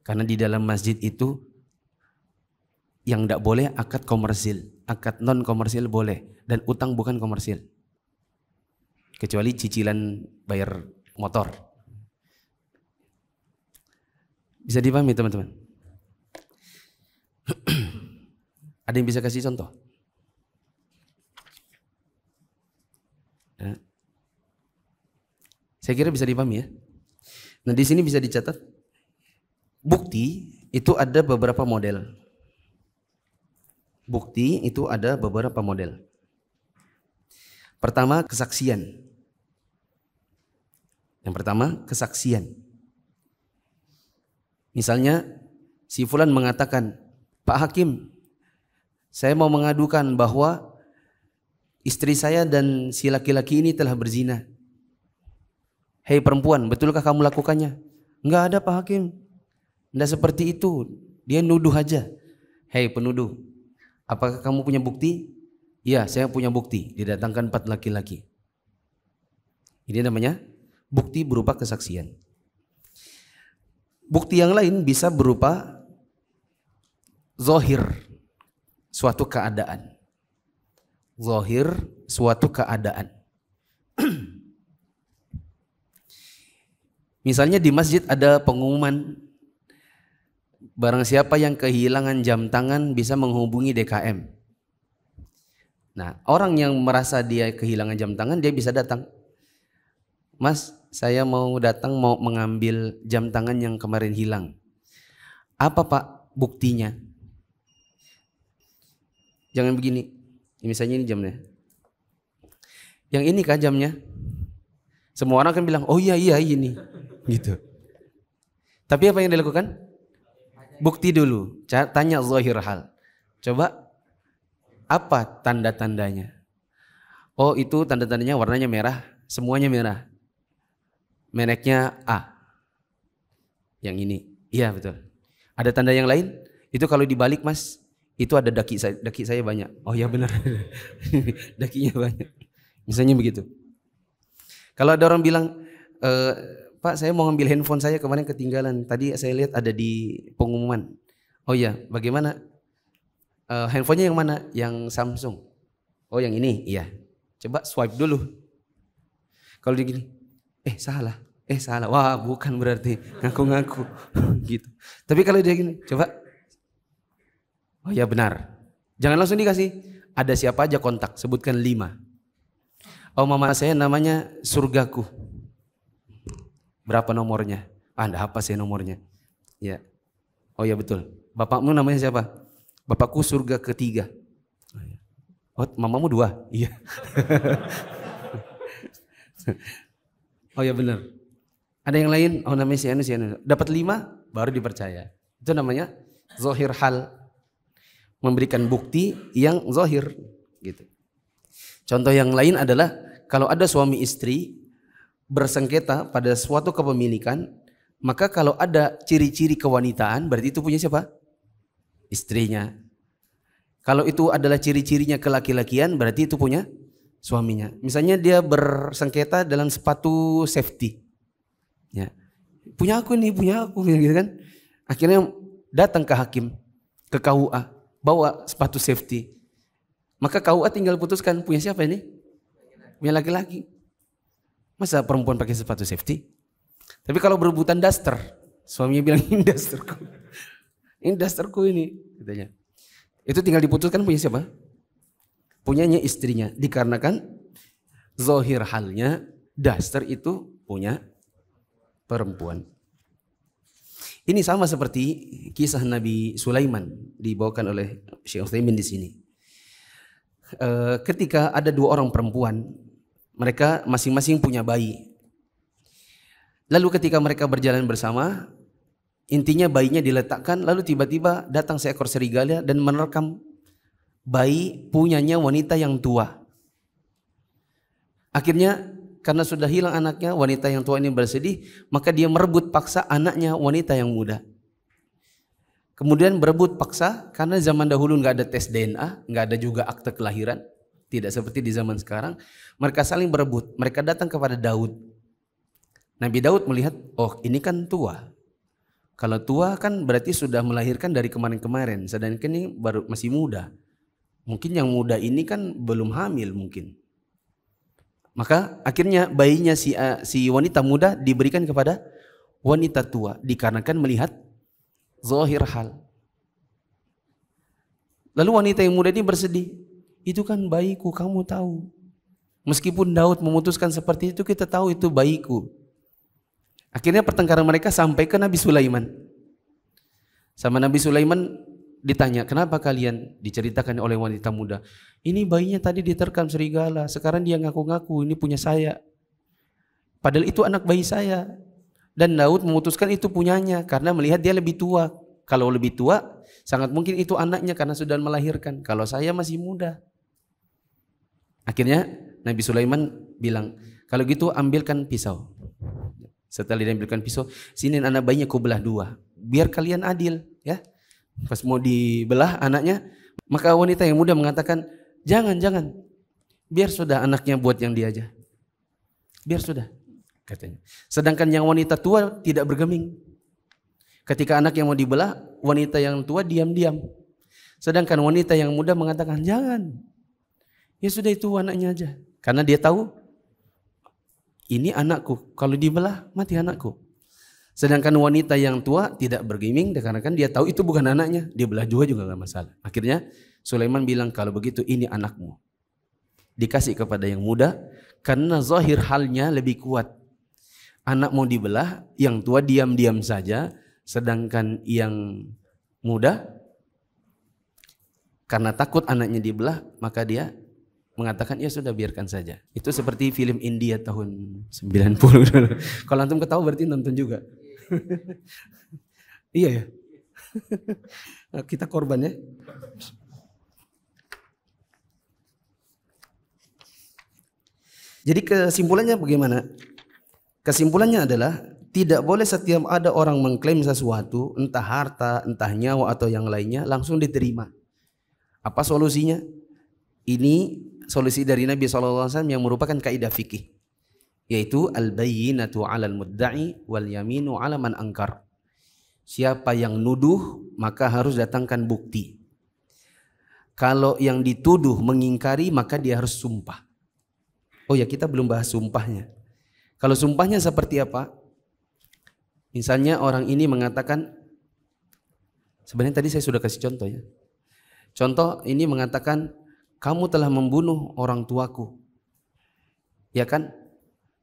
karena di dalam masjid itu yang tidak boleh akad komersil, akad non komersil boleh, dan utang bukan komersil, kecuali cicilan bayar motor. Bisa dipahami teman-teman? Ada yang bisa kasih contoh? Nah, saya kira bisa dipahami ya. Nah di sini bisa dicatat, bukti itu ada beberapa model. Bukti itu ada beberapa model. Pertama, kesaksian. Yang pertama, kesaksian. Misalnya, si fulan mengatakan, Pak Hakim, saya mau mengadukan bahwa istri saya dan si laki-laki ini telah berzina. Hei perempuan, betulkah kamu lakukannya? Enggak ada Pak Hakim, enggak seperti itu, dia nuduh aja. Hei penuduh, apakah kamu punya bukti? Ya, saya punya bukti. Didatangkan 4 laki-laki. Ini namanya bukti berupa kesaksian. Bukti yang lain bisa berupa Zahir suatu keadaan. Zahir suatu keadaan. Misalnya di masjid ada pengumuman, barang siapa yang kehilangan jam tangan bisa menghubungi DKM. Nah, orang yang merasa dia kehilangan jam tangan, dia bisa datang. Mas, saya mau datang mau mengambil jam tangan yang kemarin hilang. Apa Pak buktinya? Jangan begini. Misalnya ini jamnya. Yang ini kah jamnya? Semua orang kan bilang, oh iya ini. Gitu. Tapi apa yang dilakukan? Bukti dulu. Tanya zahir hal. Coba apa tanda-tandanya? Oh itu tanda-tandanya warnanya merah. Semuanya merah. Mereknya A. Yang ini. Iya betul. Ada tanda yang lain? Itu kalau dibalik mas, itu ada daki saya banyak. Oh ya benar, dakinya banyak. Misalnya begitu. Kalau ada orang bilang, Pak saya mau ngambil handphone saya kemarin ketinggalan. Tadi saya lihat ada di pengumuman. Oh ya, bagaimana? Handphonenya yang mana? Yang Samsung. Oh yang ini, iya. Coba swipe dulu. Kalau dia gini, salah. Salah, wah bukan berarti ngaku-ngaku gitu. Tapi kalau dia gini, coba, oh ya benar. Jangan langsung dikasih, ada siapa aja kontak, sebutkan 5. Oh mama saya namanya Surgaku. Berapa nomornya? Anda apa sih nomornya? Ya, oh ya betul. Bapakmu namanya siapa? Bapakku Surga Ketiga. Oh mamamu 2? Iya. Oh ya benar. Ada yang lain, oh namanya si anu. Dapat 5, baru dipercaya. Itu namanya zahir hal. Memberikan bukti yang zahir. Gitu. Contoh yang lain adalah, kalau ada suami istri bersengketa pada suatu kepemilikan, maka kalau ada ciri-ciri kewanitaan, berarti itu punya siapa? Istrinya. Kalau itu adalah ciri-cirinya kelaki-lakian, berarti itu punya suaminya. Misalnya dia bersengketa dalam sepatu safety. Ya. Punya aku gitu kan. Akhirnya datang ke hakim, ke KUA, bawa sepatu safety. Maka KUA tinggal putuskan punya siapa ini? Punya laki-laki. Masa perempuan pakai sepatu safety? Tapi kalau berebutan daster, suaminya bilang ini dasterku. Ini dasterku ini katanya. Itu tinggal diputuskan punya siapa? Punyanya istrinya, dikarenakan zahir halnya daster itu punya perempuan. Ini sama seperti kisah Nabi Sulaiman dibawakan oleh Syaikh Utsaimin di sini. Ketika ada 2 orang perempuan, mereka masing-masing punya bayi. Lalu ketika mereka berjalan bersama, intinya bayinya diletakkan, lalu tiba-tiba datang seekor serigala dan menerkam bayi punyanya wanita yang tua. Akhirnya karena sudah hilang anaknya, wanita yang tua ini bersedih, maka dia merebut paksa anaknya wanita yang muda. Kemudian berebut paksa, karena zaman dahulu nggak ada tes DNA, nggak ada juga akte kelahiran, tidak seperti di zaman sekarang. Mereka saling berebut, mereka datang kepada Daud. Nabi Daud melihat, oh ini kan tua. Kalau tua kan berarti sudah melahirkan dari kemarin-kemarin, sedangkan ini baru masih muda. Mungkin yang muda ini kan belum hamil mungkin. Maka akhirnya bayinya si wanita muda diberikan kepada wanita tua. Dikarenakan melihat zahir hal. Lalu wanita yang muda ini bersedih. Itu kan bayiku, kamu tahu. Meskipun Daud memutuskan seperti itu, kita tahu itu bayiku. Akhirnya pertengkaran mereka sampai ke Nabi Sulaiman. Sama Nabi Sulaiman ditanya, kenapa kalian? Diceritakan oleh wanita muda, ini bayinya tadi diterkam serigala, sekarang dia ngaku-ngaku ini punya saya, padahal itu anak bayi saya. Dan Daud memutuskan itu punyanya karena melihat dia lebih tua. Kalau lebih tua sangat mungkin itu anaknya karena sudah melahirkan. Kalau saya masih muda. Akhirnya Nabi Sulaiman bilang, kalau gitu ambilkan pisau. Setelah diambilkan pisau, sini anak bayinya ku belah 2 biar kalian adil ya. Pas mau dibelah anaknya, maka wanita yang muda mengatakan, jangan, biar sudah anaknya buat yang dia aja. Biar sudah, katanya. Sedangkan yang wanita tua tidak bergeming. Ketika anak yang mau dibelah, wanita yang tua diam-diam. Sedangkan wanita yang muda mengatakan jangan. Ya sudah itu anaknya aja. Karena dia tahu ini anakku, kalau dibelah mati anakku. Sedangkan wanita yang tua tidak bergeming karena kan dia tahu itu bukan anaknya. Dia belah juga gak masalah. Akhirnya Sulaiman bilang kalau begitu ini anakmu. Dikasih kepada yang muda karena zahir halnya lebih kuat. Anak mau dibelah, yang tua diam-diam saja, sedangkan yang muda karena takut anaknya dibelah, maka dia mengatakan ya sudah biarkan saja. Itu seperti film India tahun 90 dulu. Kalau antum ketahu berarti nonton juga. Iya ya. Kita korban ya. Jadi kesimpulannya bagaimana? Kesimpulannya adalah tidak boleh setiap ada orang mengklaim sesuatu, entah harta, entah nyawa atau yang lainnya, langsung diterima. Apa solusinya? Ini solusi dari Nabi SAW yang merupakan kaidah fikih, yaitu al-bayyinatu 'alal mudda'i wal yaminu 'ala man angkar. Siapa yang nuduh maka harus datangkan bukti. Kalau yang dituduh mengingkari maka dia harus sumpah. Oh ya, kita belum bahas sumpahnya. Kalau sumpahnya seperti apa? Misalnya orang ini mengatakan, sebenarnya tadi saya sudah kasih contoh ya. Contoh ini mengatakan, kamu telah membunuh orang tuaku. Ya kan?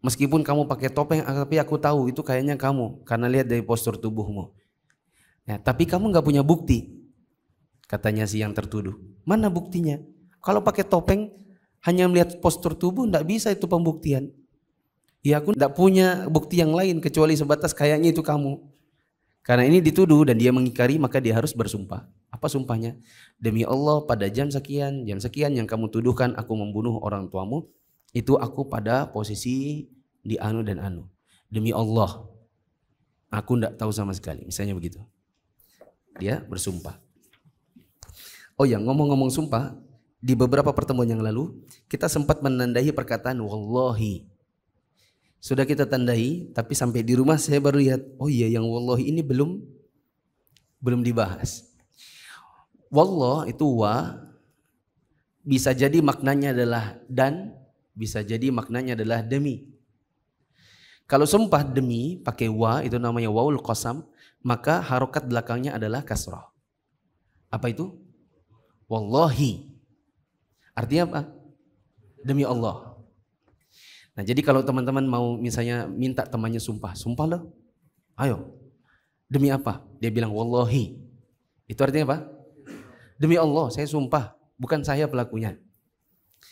Meskipun kamu pakai topeng, tapi aku tahu itu kayaknya kamu. Karena lihat dari postur tubuhmu. Ya, tapi kamu gak punya bukti. Katanya si yang tertuduh. Mana buktinya? Kalau pakai topeng, hanya melihat postur tubuh tidak bisa itu pembuktian. Ya aku tidak punya bukti yang lain kecuali sebatas kayaknya itu kamu. Karena ini dituduh dan dia mengingkari maka dia harus bersumpah. Apa sumpahnya? Demi Allah pada jam sekian yang kamu tuduhkan aku membunuh orang tuamu. Itu aku pada posisi di anu dan anu. Demi Allah aku tidak tahu sama sekali. Misalnya begitu. Dia bersumpah. Oh ya, ngomong-ngomong sumpah. Di beberapa pertemuan yang lalu, kita sempat menandai perkataan wallahi. Sudah kita tandai, tapi sampai di rumah saya baru lihat, oh iya yang wallahi ini belum dibahas. Wallah itu wa, bisa jadi maknanya adalah dan, bisa jadi maknanya adalah demi. Kalau sumpah demi, pakai wa, itu namanya waul qasam, maka harokat belakangnya adalah kasrah. Apa itu? Wallahi. Artinya apa? Demi Allah. Nah jadi kalau teman-teman mau misalnya minta temannya sumpah, sumpah loh, ayo. Demi apa? Dia bilang wallahi. Itu artinya apa? Demi Allah, saya sumpah. Bukan saya pelakunya.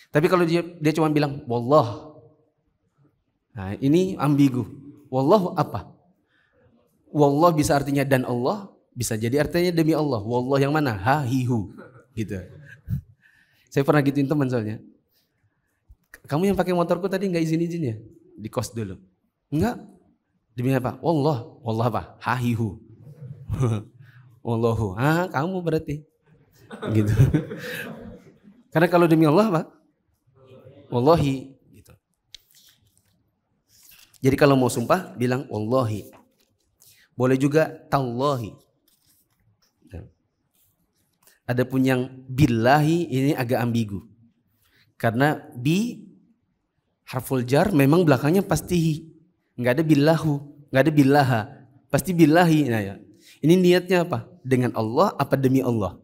Tapi kalau dia cuma bilang wallah. Nah ini ambigu. Wallah apa? Wallah bisa artinya dan Allah, bisa jadi artinya demi Allah. Wallah yang mana? Ha hi hu. Gitu. Saya pernah gituin teman soalnya. Kamu yang pakai motorku tadi nggak izin-izin ya? Di kos dulu. Enggak. Demi apa? Wallah. Wallah apa? Hahihu. Wallahu. Ah, kamu berarti. Gitu. Karena kalau demi Allah apa? Wallahi. Gitu. Jadi kalau mau sumpah bilang wallahi. Boleh juga tallahi. Adapun yang billahi ini agak ambigu. Karena bi harful jar memang belakangnya pasti hi. Enggak ada billahu, enggak ada billaha. Pasti billahi. Nah ya. Ini niatnya apa? Dengan Allah apa demi Allah?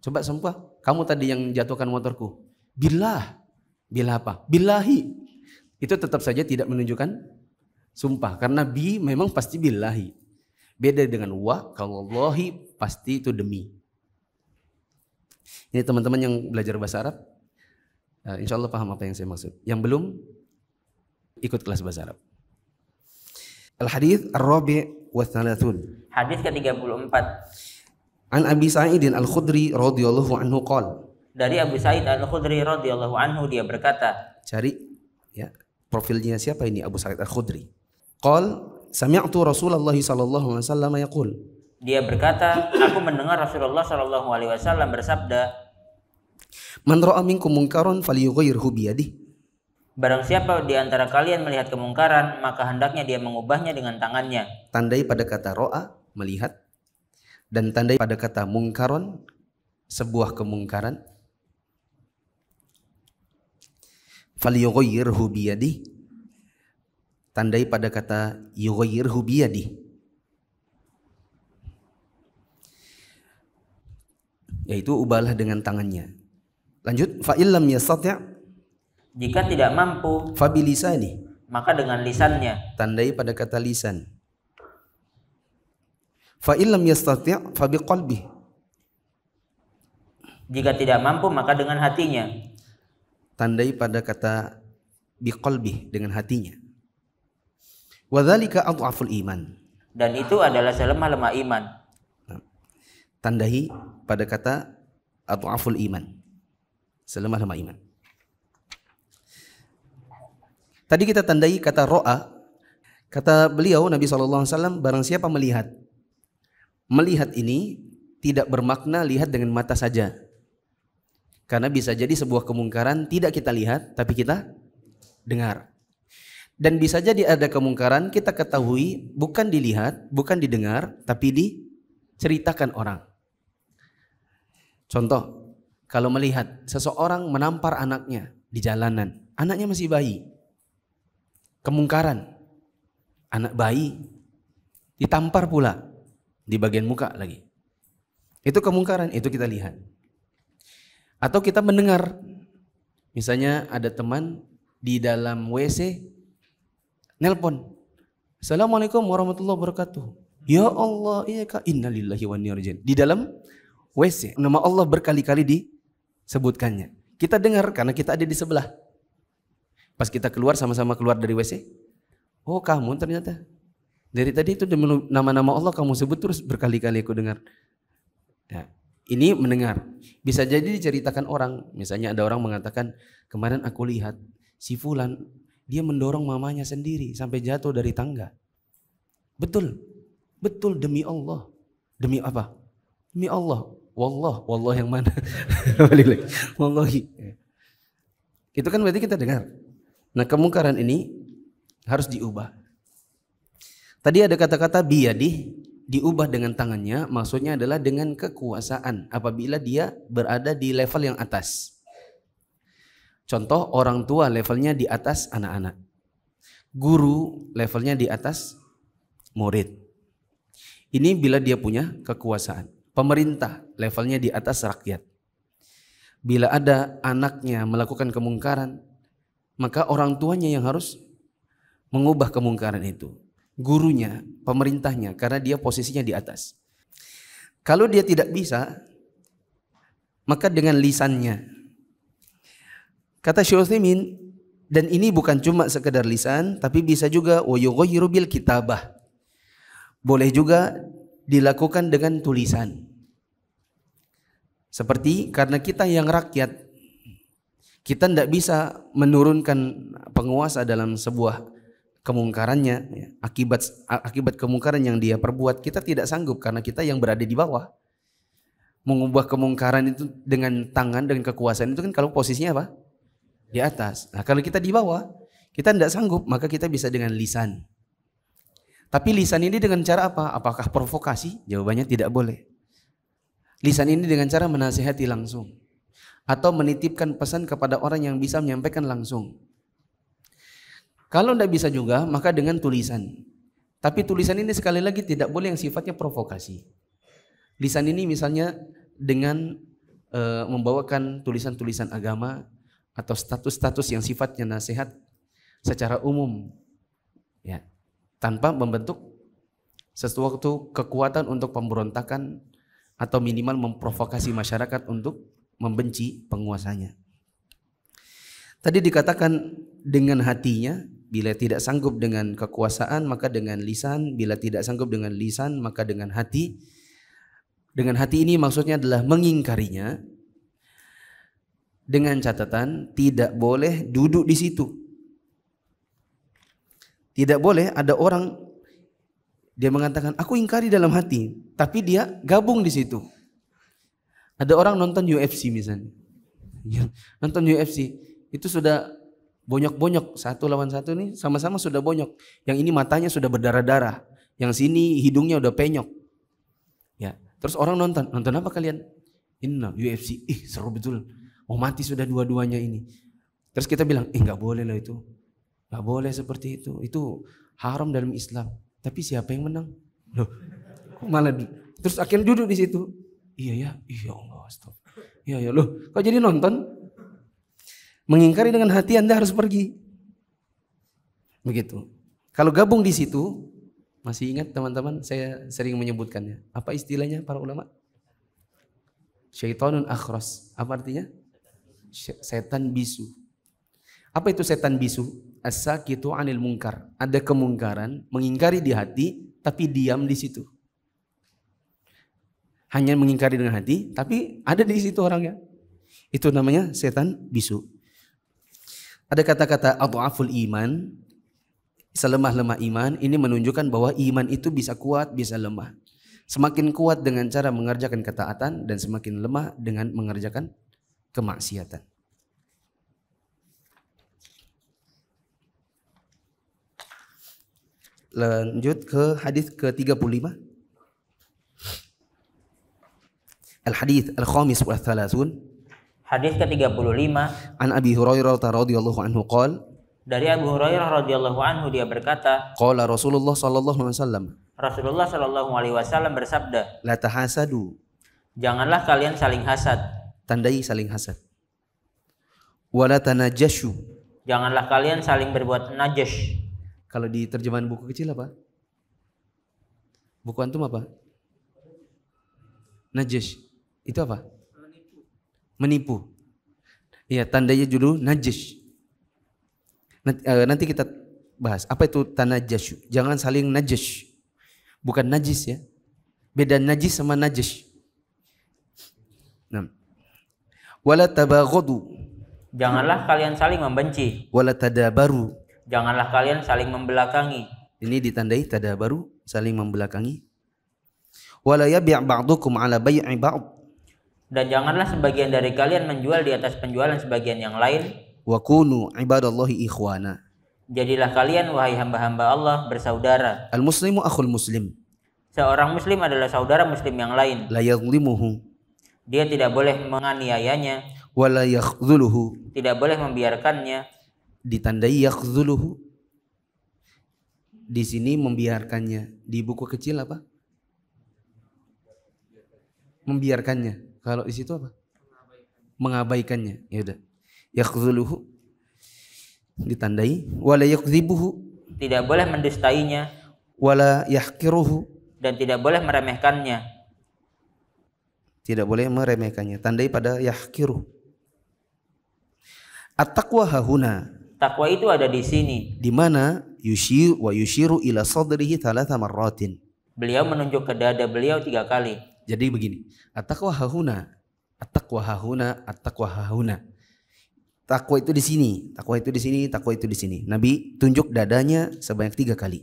Coba sumpah, kamu tadi yang jatuhkan motorku. Billah. Billah apa? Billahi. Itu tetap saja tidak menunjukkan sumpah karena bi memang pasti billahi. Beda dengan wa, kalau Allahi pasti itu demi. Ini teman-teman yang belajar bahasa Arab, insya Allah paham apa yang saya maksud. Yang belum, ikut kelas bahasa Arab. Al-Hadits Ar-Rabi' wa Tsalathun. Hadits ke-34. An Abi Sa'id Al Khudri radhiyallahu anhu qala. Dari Abu Sa'id Al Khudri radhiyallahu anhu dia berkata. Cari ya, profilnya siapa ini Abu Sa'id Al Khudri. Qala sami'tu Rasulullah sallallahu alaihi wasallam yaqul. Dia berkata, aku mendengar Rasulullah Shallallahu Alaihi Wasallam bersabda, "Man ra'a minkum mungkaron falyughayyirhu biyadih." Barang siapa di antara kalian melihat kemungkaran, maka hendaknya dia mengubahnya dengan tangannya. Tandai pada kata ro'a, melihat, dan tandai pada kata mungkaron, sebuah kemungkaran, falyughayyirhu biyadihi, tandai pada kata yughayyirhu biyadihi, yaitu ubahlah dengan tangannya. Lanjut, fa illam yastati', jika tidak mampu, fa bilisani, maka dengan lisannya, tandai pada kata lisan. Fa illam yastati' fa biqalbi, jika tidak mampu maka dengan hatinya, tandai pada kata biqalbi, dengan hatinya. Wa dzalika adhaful iman, dan itu adalah selemah-lemah iman, tandai pada kata adhaful iman, selemah-lemah iman. Tadi kita tandai kata ro'a, kata beliau Nabi SAW, barang siapa melihat. Melihat ini tidak bermakna lihat dengan mata saja, karena bisa jadi sebuah kemungkaran tidak kita lihat tapi kita dengar. Dan bisa jadi ada kemungkaran kita ketahui bukan dilihat, bukan didengar, tapi diceritakan orang. Contoh, kalau melihat seseorang menampar anaknya di jalanan, anaknya masih bayi, kemungkaran, anak bayi ditampar pula di bagian muka lagi. Itu kemungkaran, itu kita lihat. Atau kita mendengar, misalnya ada teman di dalam WC nelpon, Assalamualaikum warahmatullahi wabarakatuh. Ya Allah, iya kak, innalillahi wa inna ilaihi raji'un. Di dalam WC, nama Allah berkali-kali disebutkannya. Kita dengar karena kita ada di sebelah. Pas kita keluar, sama-sama keluar dari WC, oh kamu ternyata dari tadi itu nama-nama Allah kamu sebut terus berkali-kali aku dengar. Nah, ini mendengar. Bisa jadi diceritakan orang. Misalnya ada orang mengatakan, kemarin aku lihat si fulan, dia mendorong mamanya sendiri sampai jatuh dari tangga. Betul, betul, demi Allah. Demi apa? Demi Allah. Wallah, wallah yang mana? Wallahi. Itu kan berarti kita dengar. Nah, kemungkaran ini harus diubah. Tadi ada kata-kata biyadih, diubah dengan tangannya, maksudnya adalah dengan kekuasaan apabila dia berada di level yang atas. Contoh, orang tua levelnya di atas anak-anak. Guru levelnya di atas murid. Ini bila dia punya kekuasaan. Pemerintah levelnya di atas rakyat. Bila ada anaknya melakukan kemungkaran, maka orang tuanya yang harus mengubah kemungkaran itu. Gurunya, pemerintahnya, karena dia posisinya di atas. Kalau dia tidak bisa, maka dengan lisannya. Kata Syaikh Utsaimin, dan ini bukan cuma sekedar lisan, tapi bisa juga wa yughayyiru bil kitabah. Boleh juga dilakukan dengan tulisan. Seperti karena kita yang rakyat, kita tidak bisa menurunkan penguasa dalam sebuah kemungkarannya, akibat kemungkaran yang dia perbuat. Kita tidak sanggup karena kita yang berada di bawah. Mengubah kemungkaran itu dengan tangan, dengan kekuasaan itu kan kalau posisinya apa? Di atas. Nah, kalau kita di bawah, kita tidak sanggup, maka kita bisa dengan lisan. Tapi lisan ini dengan cara apa? Apakah provokasi? Jawabannya tidak boleh. Lisan ini dengan cara menasihati langsung atau menitipkan pesan kepada orang yang bisa menyampaikan langsung. Kalau tidak bisa juga, maka dengan tulisan. Tapi tulisan ini sekali lagi tidak boleh yang sifatnya provokasi. Lisan ini misalnya dengan membawakan tulisan-tulisan agama atau status-status yang sifatnya nasihat secara umum, ya, tanpa membentuk sesuatu kekuatan untuk pemberontakan atau minimal memprovokasi masyarakat untuk membenci penguasanya. Tadi dikatakan dengan hatinya, bila tidak sanggup dengan kekuasaan maka dengan lisan, bila tidak sanggup dengan lisan maka dengan hati. Dengan hati ini maksudnya adalah mengingkarinya dengan catatan tidak boleh duduk di situ. Tidak boleh ada orang dia mengatakan aku ingkari dalam hati tapi dia gabung di situ. Ada orang nonton UFC misalnya. Nonton UFC itu sudah bonyok-bonyok, satu lawan satu nih sama-sama sudah bonyok. Yang ini matanya sudah berdarah-darah, yang sini hidungnya udah penyok. Ya, terus orang nonton apa kalian? Innal UFC, seru betul. Mau mati sudah dua-duanya ini. Terus kita bilang, nggak boleh lah itu. Nggak boleh seperti itu. Itu haram dalam Islam. Tapi siapa yang menang? Loh, kok malah terus akhirnya duduk di situ. Iya ya, iya Allah, stop. Iya ya, loh, kok jadi nonton? Mengingkari dengan hati, Anda harus pergi. Begitu. Kalau gabung di situ, masih ingat teman-teman, saya sering menyebutkannya. Apa istilahnya para ulama? Syaitanun akhras. Apa artinya? Setan bisu. Apa itu setan bisu? As-sakitu anil mungkar. Ada kemungkaran, mengingkari di hati, tapi diam di situ. Hanya mengingkari dengan hati, tapi ada di situ orangnya. Itu namanya setan bisu. Ada kata-kata adhaful iman, selemah-lemah iman, ini menunjukkan bahwa iman itu bisa kuat, bisa lemah. Semakin kuat dengan cara mengerjakan ketaatan dan semakin lemah dengan mengerjakan kemaksiatan. Lanjut ke hadis ke-35. Al-hadits al-khamis wa al-thalathun. Hadis ke-35. An Abi Hurairah radhiyallahu anhu qala. Dari Abu Hurairah radhiyallahu anhu dia berkata, qala Rasulullah sallallahu alaihi wasallam. Rasulullah sallallahu alaihi wasallam bersabda, la tahasadu. Janganlah kalian saling hasad. Tandai saling hasad. Wa la tanajashu. Janganlah kalian saling berbuat najash. Kalau di terjemahan buku kecil apa? Buku antum apa? Najash. Itu apa? Menipu. Menipu. Iya, tandanya judul najash. Nanti kita bahas apa itu tanajashu. Jangan saling najash. Bukan najis ya. Beda najis sama najash. Wala tabaghadu. Janganlah kalian saling membenci. Wala tadabaru. Janganlah kalian saling membelakangi. Ini ditandai tadabaru, saling membelakangi. Wala yabi' ba'dukum 'ala bai'i ba'd. Dan janganlah sebagian dari kalian menjual di atas penjualan sebagian yang lain. Wa kunu ibadallahi ikhwana. Jadilah kalian wahai hamba-hamba Allah bersaudara. Al muslimu akhul muslim. Seorang muslim adalah saudara muslim yang lain. La yadhlimuhu. Dia tidak boleh menganiayanya. Wa la yakhdhuluhu. Tidak boleh membiarkannya. Ditandai yakhdhuluhu. Di sini membiarkannya. Di buku kecil apa? Membiarkannya. Kalau di situ apa? Mengabaikannya. Ya udah. Yakhdhuluhu ditandai. Wala yakdhibuhu. Tidak boleh mendustainya. Wala yahqiruhu. Dan tidak boleh meremehkannya. Tidak boleh meremehkannya. Tandai pada yahqiruh. At-taqwa hahuna. Takwa itu ada di sini. Di mana yushiru wa yushiru ila sadrihi thalatha marratin. Beliau menunjuk ke dada beliau 3 kali. Jadi begini, at-taqwa hahuna. At-taqwa hahuna, at-taqwa hahuna. Takwa itu di sini, takwa itu di sini, takwa itu di sini. Nabi tunjuk dadanya sebanyak 3 kali.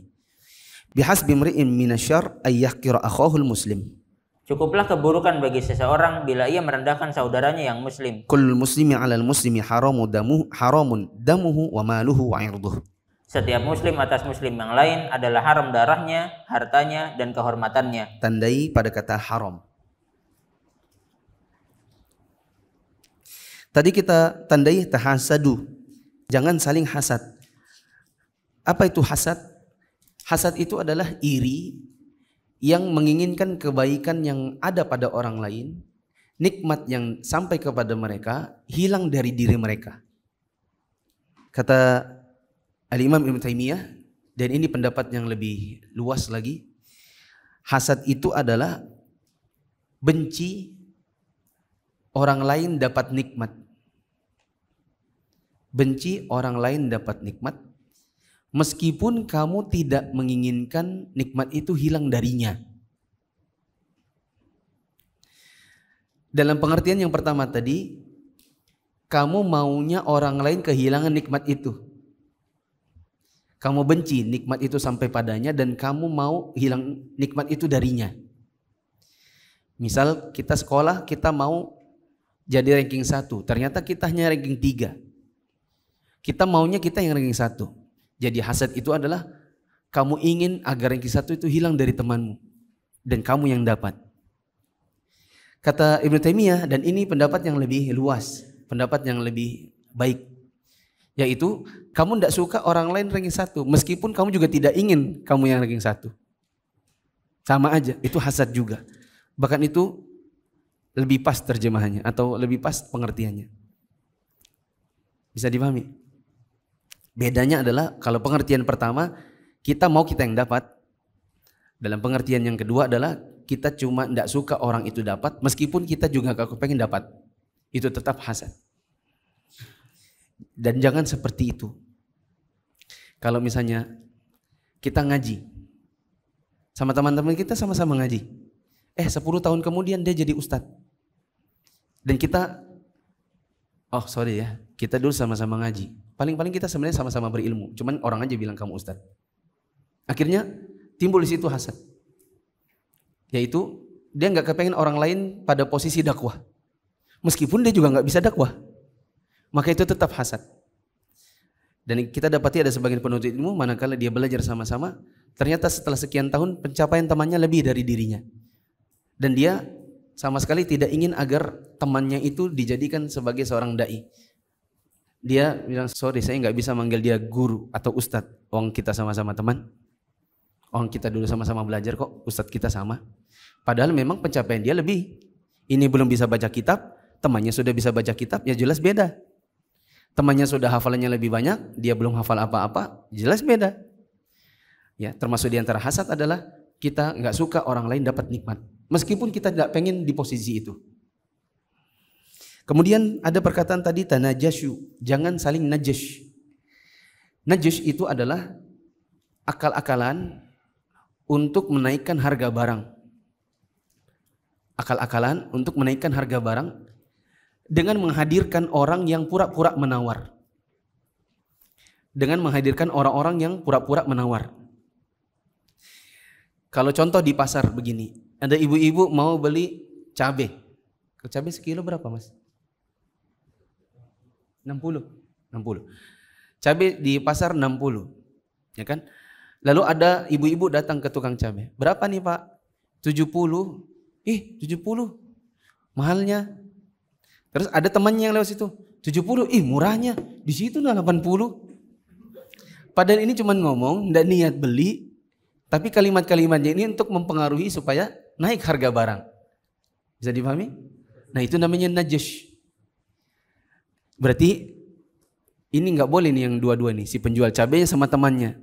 Bihasbi mri'in minasyarr ay yahqira akhahul muslim. Cukuplah keburukan bagi seseorang bila ia merendahkan saudaranya yang muslim. Kullul muslimi 'alal muslimi haramu damuhu haramun damuhu wa maluhu wa 'irduhu. Setiap muslim atas muslim yang lain adalah haram darahnya, hartanya dan kehormatannya. Tandai pada kata haram. Tadi kita tandai tahasadu. Jangan saling hasad. Apa itu hasad? Hasad itu adalah iri yang menginginkan kebaikan yang ada pada orang lain, nikmat yang sampai kepada mereka hilang dari diri mereka. Kata Al-Imam Ibn Taymiyah, dan ini pendapat yang lebih luas lagi, hasad itu adalah benci orang lain dapat nikmat. Benci orang lain dapat nikmat meskipun kamu tidak menginginkan nikmat itu hilang darinya. Dalam pengertian yang pertama tadi, kamu maunya orang lain kehilangan nikmat itu. Kamu benci nikmat itu sampai padanya dan kamu mau hilang nikmat itu darinya. Misal kita sekolah, kita mau jadi ranking 1, ternyata kita hanya ranking 3. Kita maunya kita yang ranking 1. Jadi hasad itu adalah kamu ingin agar ranking 1 itu hilang dari temanmu dan kamu yang dapat. Kata Ibn Taymiyah, dan ini pendapat yang lebih luas, pendapat yang lebih baik, yaitu kamu tidak suka orang lain ranking 1 meskipun kamu juga tidak ingin kamu yang ranking 1. Sama aja, itu hasad juga. Bahkan itu lebih pas terjemahannya atau lebih pas pengertiannya. Bisa dipahami? Bedanya adalah kalau pengertian pertama kita mau kita yang dapat, dalam pengertian yang kedua adalah kita cuma tidak suka orang itu dapat meskipun kita juga gak pengen dapat. Itu tetap hasad. Dan jangan seperti itu. Kalau misalnya kita ngaji sama teman-teman kita, sama-sama ngaji, 10 tahun kemudian dia jadi ustadz. Dan kita, kita dulu sama-sama ngaji, paling-paling kita sebenarnya sama-sama berilmu, cuman orang aja bilang kamu ustadz. Akhirnya timbul di situ hasad, yaitu dia nggak kepengen orang lain pada posisi dakwah meskipun dia juga nggak bisa dakwah, maka itu tetap hasad. Dan kita dapati ada sebagian penuntut ilmu manakala dia belajar sama-sama, ternyata setelah sekian tahun pencapaian temannya lebih dari dirinya, dan dia sama sekali tidak ingin agar temannya itu dijadikan sebagai seorang dai. Dia bilang, sorry saya nggak bisa manggil dia guru atau ustadz, orang kita sama-sama teman, orang kita dulu sama-sama belajar kok, ustadz kita sama. Padahal memang pencapaian dia lebih. Ini belum bisa baca kitab, temannya sudah bisa baca kitab, ya jelas beda. Temannya sudah hafalannya lebih banyak, dia belum hafal apa-apa, jelas beda. Ya, termasuk diantara hasad adalah kita nggak suka orang lain dapat nikmat, meskipun kita tidak pengen di posisi itu. Kemudian ada perkataan tadi, tanajashu, jangan saling najash. Najash itu adalah akal-akalan untuk menaikkan harga barang. Akal-akalan untuk menaikkan harga barang dengan menghadirkan orang yang pura-pura menawar. Dengan menghadirkan orang-orang yang pura-pura menawar. Kalau contoh di pasar begini, ada ibu-ibu mau beli cabai. Cabai sekilo berapa mas? 60. Cabai di pasar 60, ya kan? Lalu ada ibu-ibu datang ke tukang cabai. Berapa nih pak? 70. 70 mahalnya. Terus ada temannya yang lewat situ, 70, murahnya, di situ 80. Padahal ini cuma ngomong, ndak niat beli, tapi kalimat-kalimatnya ini untuk mempengaruhi supaya naik harga barang. Bisa dipahami? Nah itu namanya najash. Berarti ini nggak boleh nih yang dua-dua nih, si penjual cabainya sama temannya.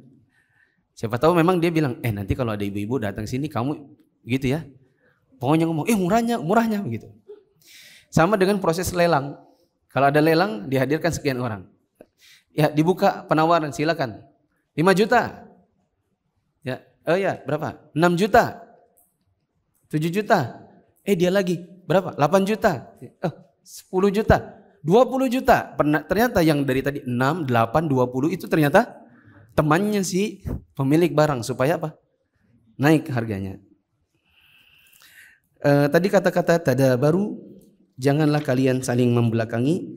Siapa tahu memang dia bilang, nanti kalau ada ibu-ibu datang sini kamu gitu ya. Pokoknya ngomong, murahnya begitu. Sama dengan proses lelang. Kalau ada lelang dihadirkan sekian orang. Ya, dibuka penawaran, silakan. 5 juta. Ya, berapa? 6 juta. 7 juta. Dia lagi, berapa? 8 juta. 10 juta. 20 juta. Ternyata yang dari tadi 6, 8, 20 itu ternyata temannya si pemilik barang supaya apa? Naik harganya. Tadi kata-kata tadabaru, janganlah kalian saling membelakangi.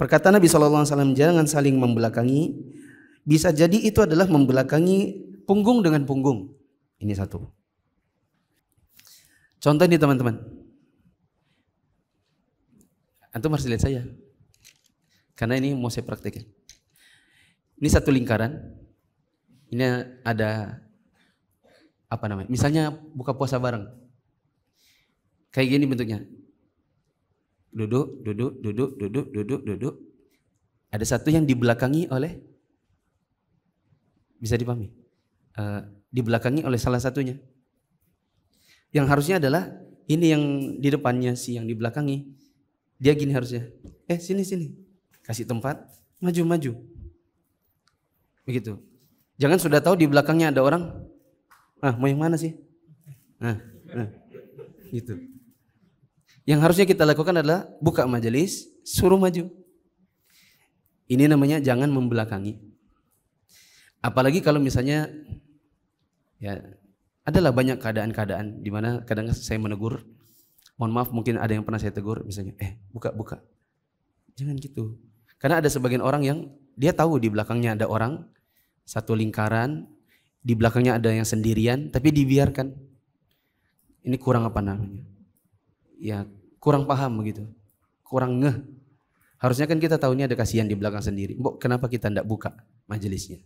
Perkataan Nabi SAW, jangan saling membelakangi, bisa jadi itu adalah membelakangi punggung dengan punggung. Ini satu. Contoh ini teman-teman. Antum harus lihat saya, karena ini mau saya praktekin. Ini satu lingkaran. Ini ada apa namanya, misalnya buka puasa bareng kayak gini bentuknya, duduk, ada satu yang dibelakangi oleh, bisa dipahami, dibelakangi oleh salah satunya, yang harusnya adalah ini yang di depannya si yang dibelakangi, dia gini harusnya, sini, kasih tempat, maju begitu. Jangan sudah tahu di belakangnya ada orang, mau yang mana sih? Gitu. Yang harusnya kita lakukan adalah buka majelis, suruh maju. Ini namanya jangan membelakangi. Apalagi kalau misalnya, ya adalah banyak keadaan-keadaan di mana kadang-kadang saya menegur, mohon maaf mungkin ada yang pernah saya tegur, misalnya, buka, jangan gitu. Karena ada sebagian orang yang dia tahu di belakangnya ada orang, satu lingkaran. Di belakangnya ada yang sendirian, tapi dibiarkan. ini kurang apa namanya? Ya kurang paham begitu, kurang ngeh. Harusnya kan kita tahunya ada kasihan di belakang sendiri. Mbok, kenapa kita tidak buka majelisnya?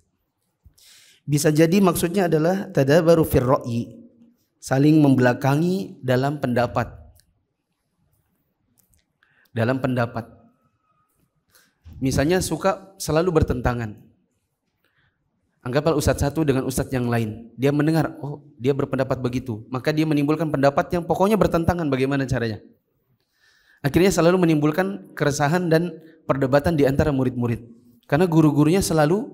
Bisa jadi maksudnya adalah tadabaru fir ra'yi, saling membelakangi dalam pendapat. Dalam pendapat. Misalnya suka selalu bertentangan. Anggaplah ustadz satu dengan ustadz yang lain. Dia mendengar, oh dia berpendapat begitu. Maka dia menimbulkan pendapat yang pokoknya bertentangan, bagaimana caranya. Akhirnya selalu menimbulkan keresahan dan perdebatan di antara murid-murid. Karena guru-gurunya selalu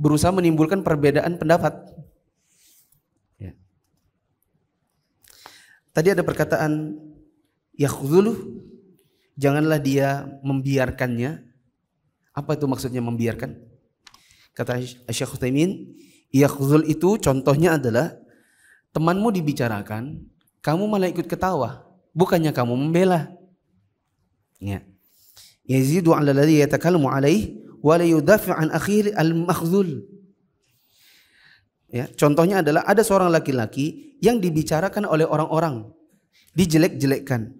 berusaha menimbulkan perbedaan pendapat. Ya. Tadi ada perkataan, yakhdhuluh, janganlah dia membiarkannya. Apa itu maksudnya membiarkan? Kata Syaikh Utsaimin, yakhzul itu contohnya adalah temanmu dibicarakan, kamu malah ikut ketawa, bukannya kamu membela. Ya. Yazidu 'ala alladhi yatakallamu 'alaihi wa la yudafi' an akhihi al-makhzul. Ya, contohnya adalah ada seorang laki-laki yang dibicarakan oleh orang-orang, dijelek-jelekkan.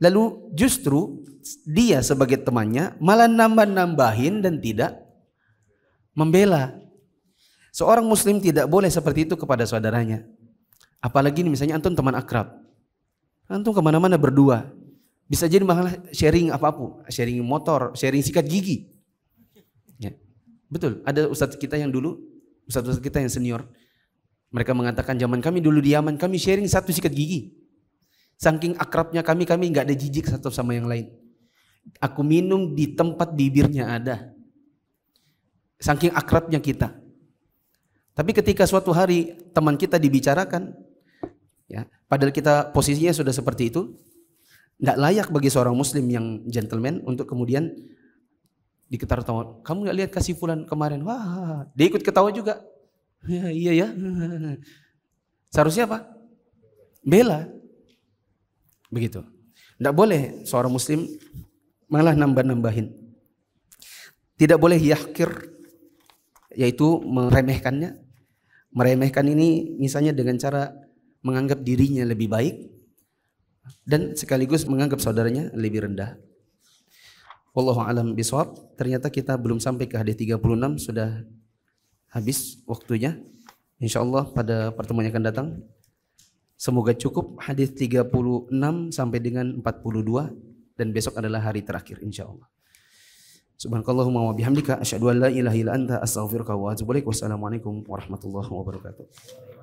Lalu justru dia sebagai temannya malah nambah-nambahin dan tidak membela. Seorang muslim tidak boleh seperti itu kepada saudaranya. Apalagi ini misalnya antum teman akrab. Antum kemana-mana berdua. Bisa jadi malah sharing apapun. Sharing motor, sharing sikat gigi. Ya. Betul, ada ustadz kita yang dulu, ustadz kita yang senior. Mereka mengatakan zaman kami dulu di Yaman, kami sharing satu sikat gigi. Saking akrabnya kami nggak ada jijik satu sama yang lain. Aku minum di tempat bibirnya ada. Saking akrabnya kita. Tapi ketika suatu hari teman kita dibicarakan, ya, padahal kita posisinya sudah seperti itu, nggak layak bagi seorang muslim yang gentleman untuk kemudian diketawa. Kamu nggak lihat kasih fulan kemarin? Wah, dia ikut ketawa juga. Ya, iya ya. Seharusnya apa? Bela. Begitu. Tidak boleh seorang muslim malah nambah-nambahin. Tidak boleh yahkir, yaitu meremehkannya. Meremehkan ini misalnya dengan cara menganggap dirinya lebih baik dan sekaligus menganggap saudaranya lebih rendah. Wallahu a'lam bishawab. Ternyata kita belum sampai ke hadits 36, sudah habis waktunya. Insyaallah pada pertemuan yang akan datang semoga cukup hadis 36 sampai dengan 42 dan besok adalah hari terakhir insyaallah. Subhanakallahumma wa bihamdika asyhadu an la ilaha illa anta astaghfiruka wa atubu ilaik. Wassalamualaikum warahmatullahi wabarakatuh.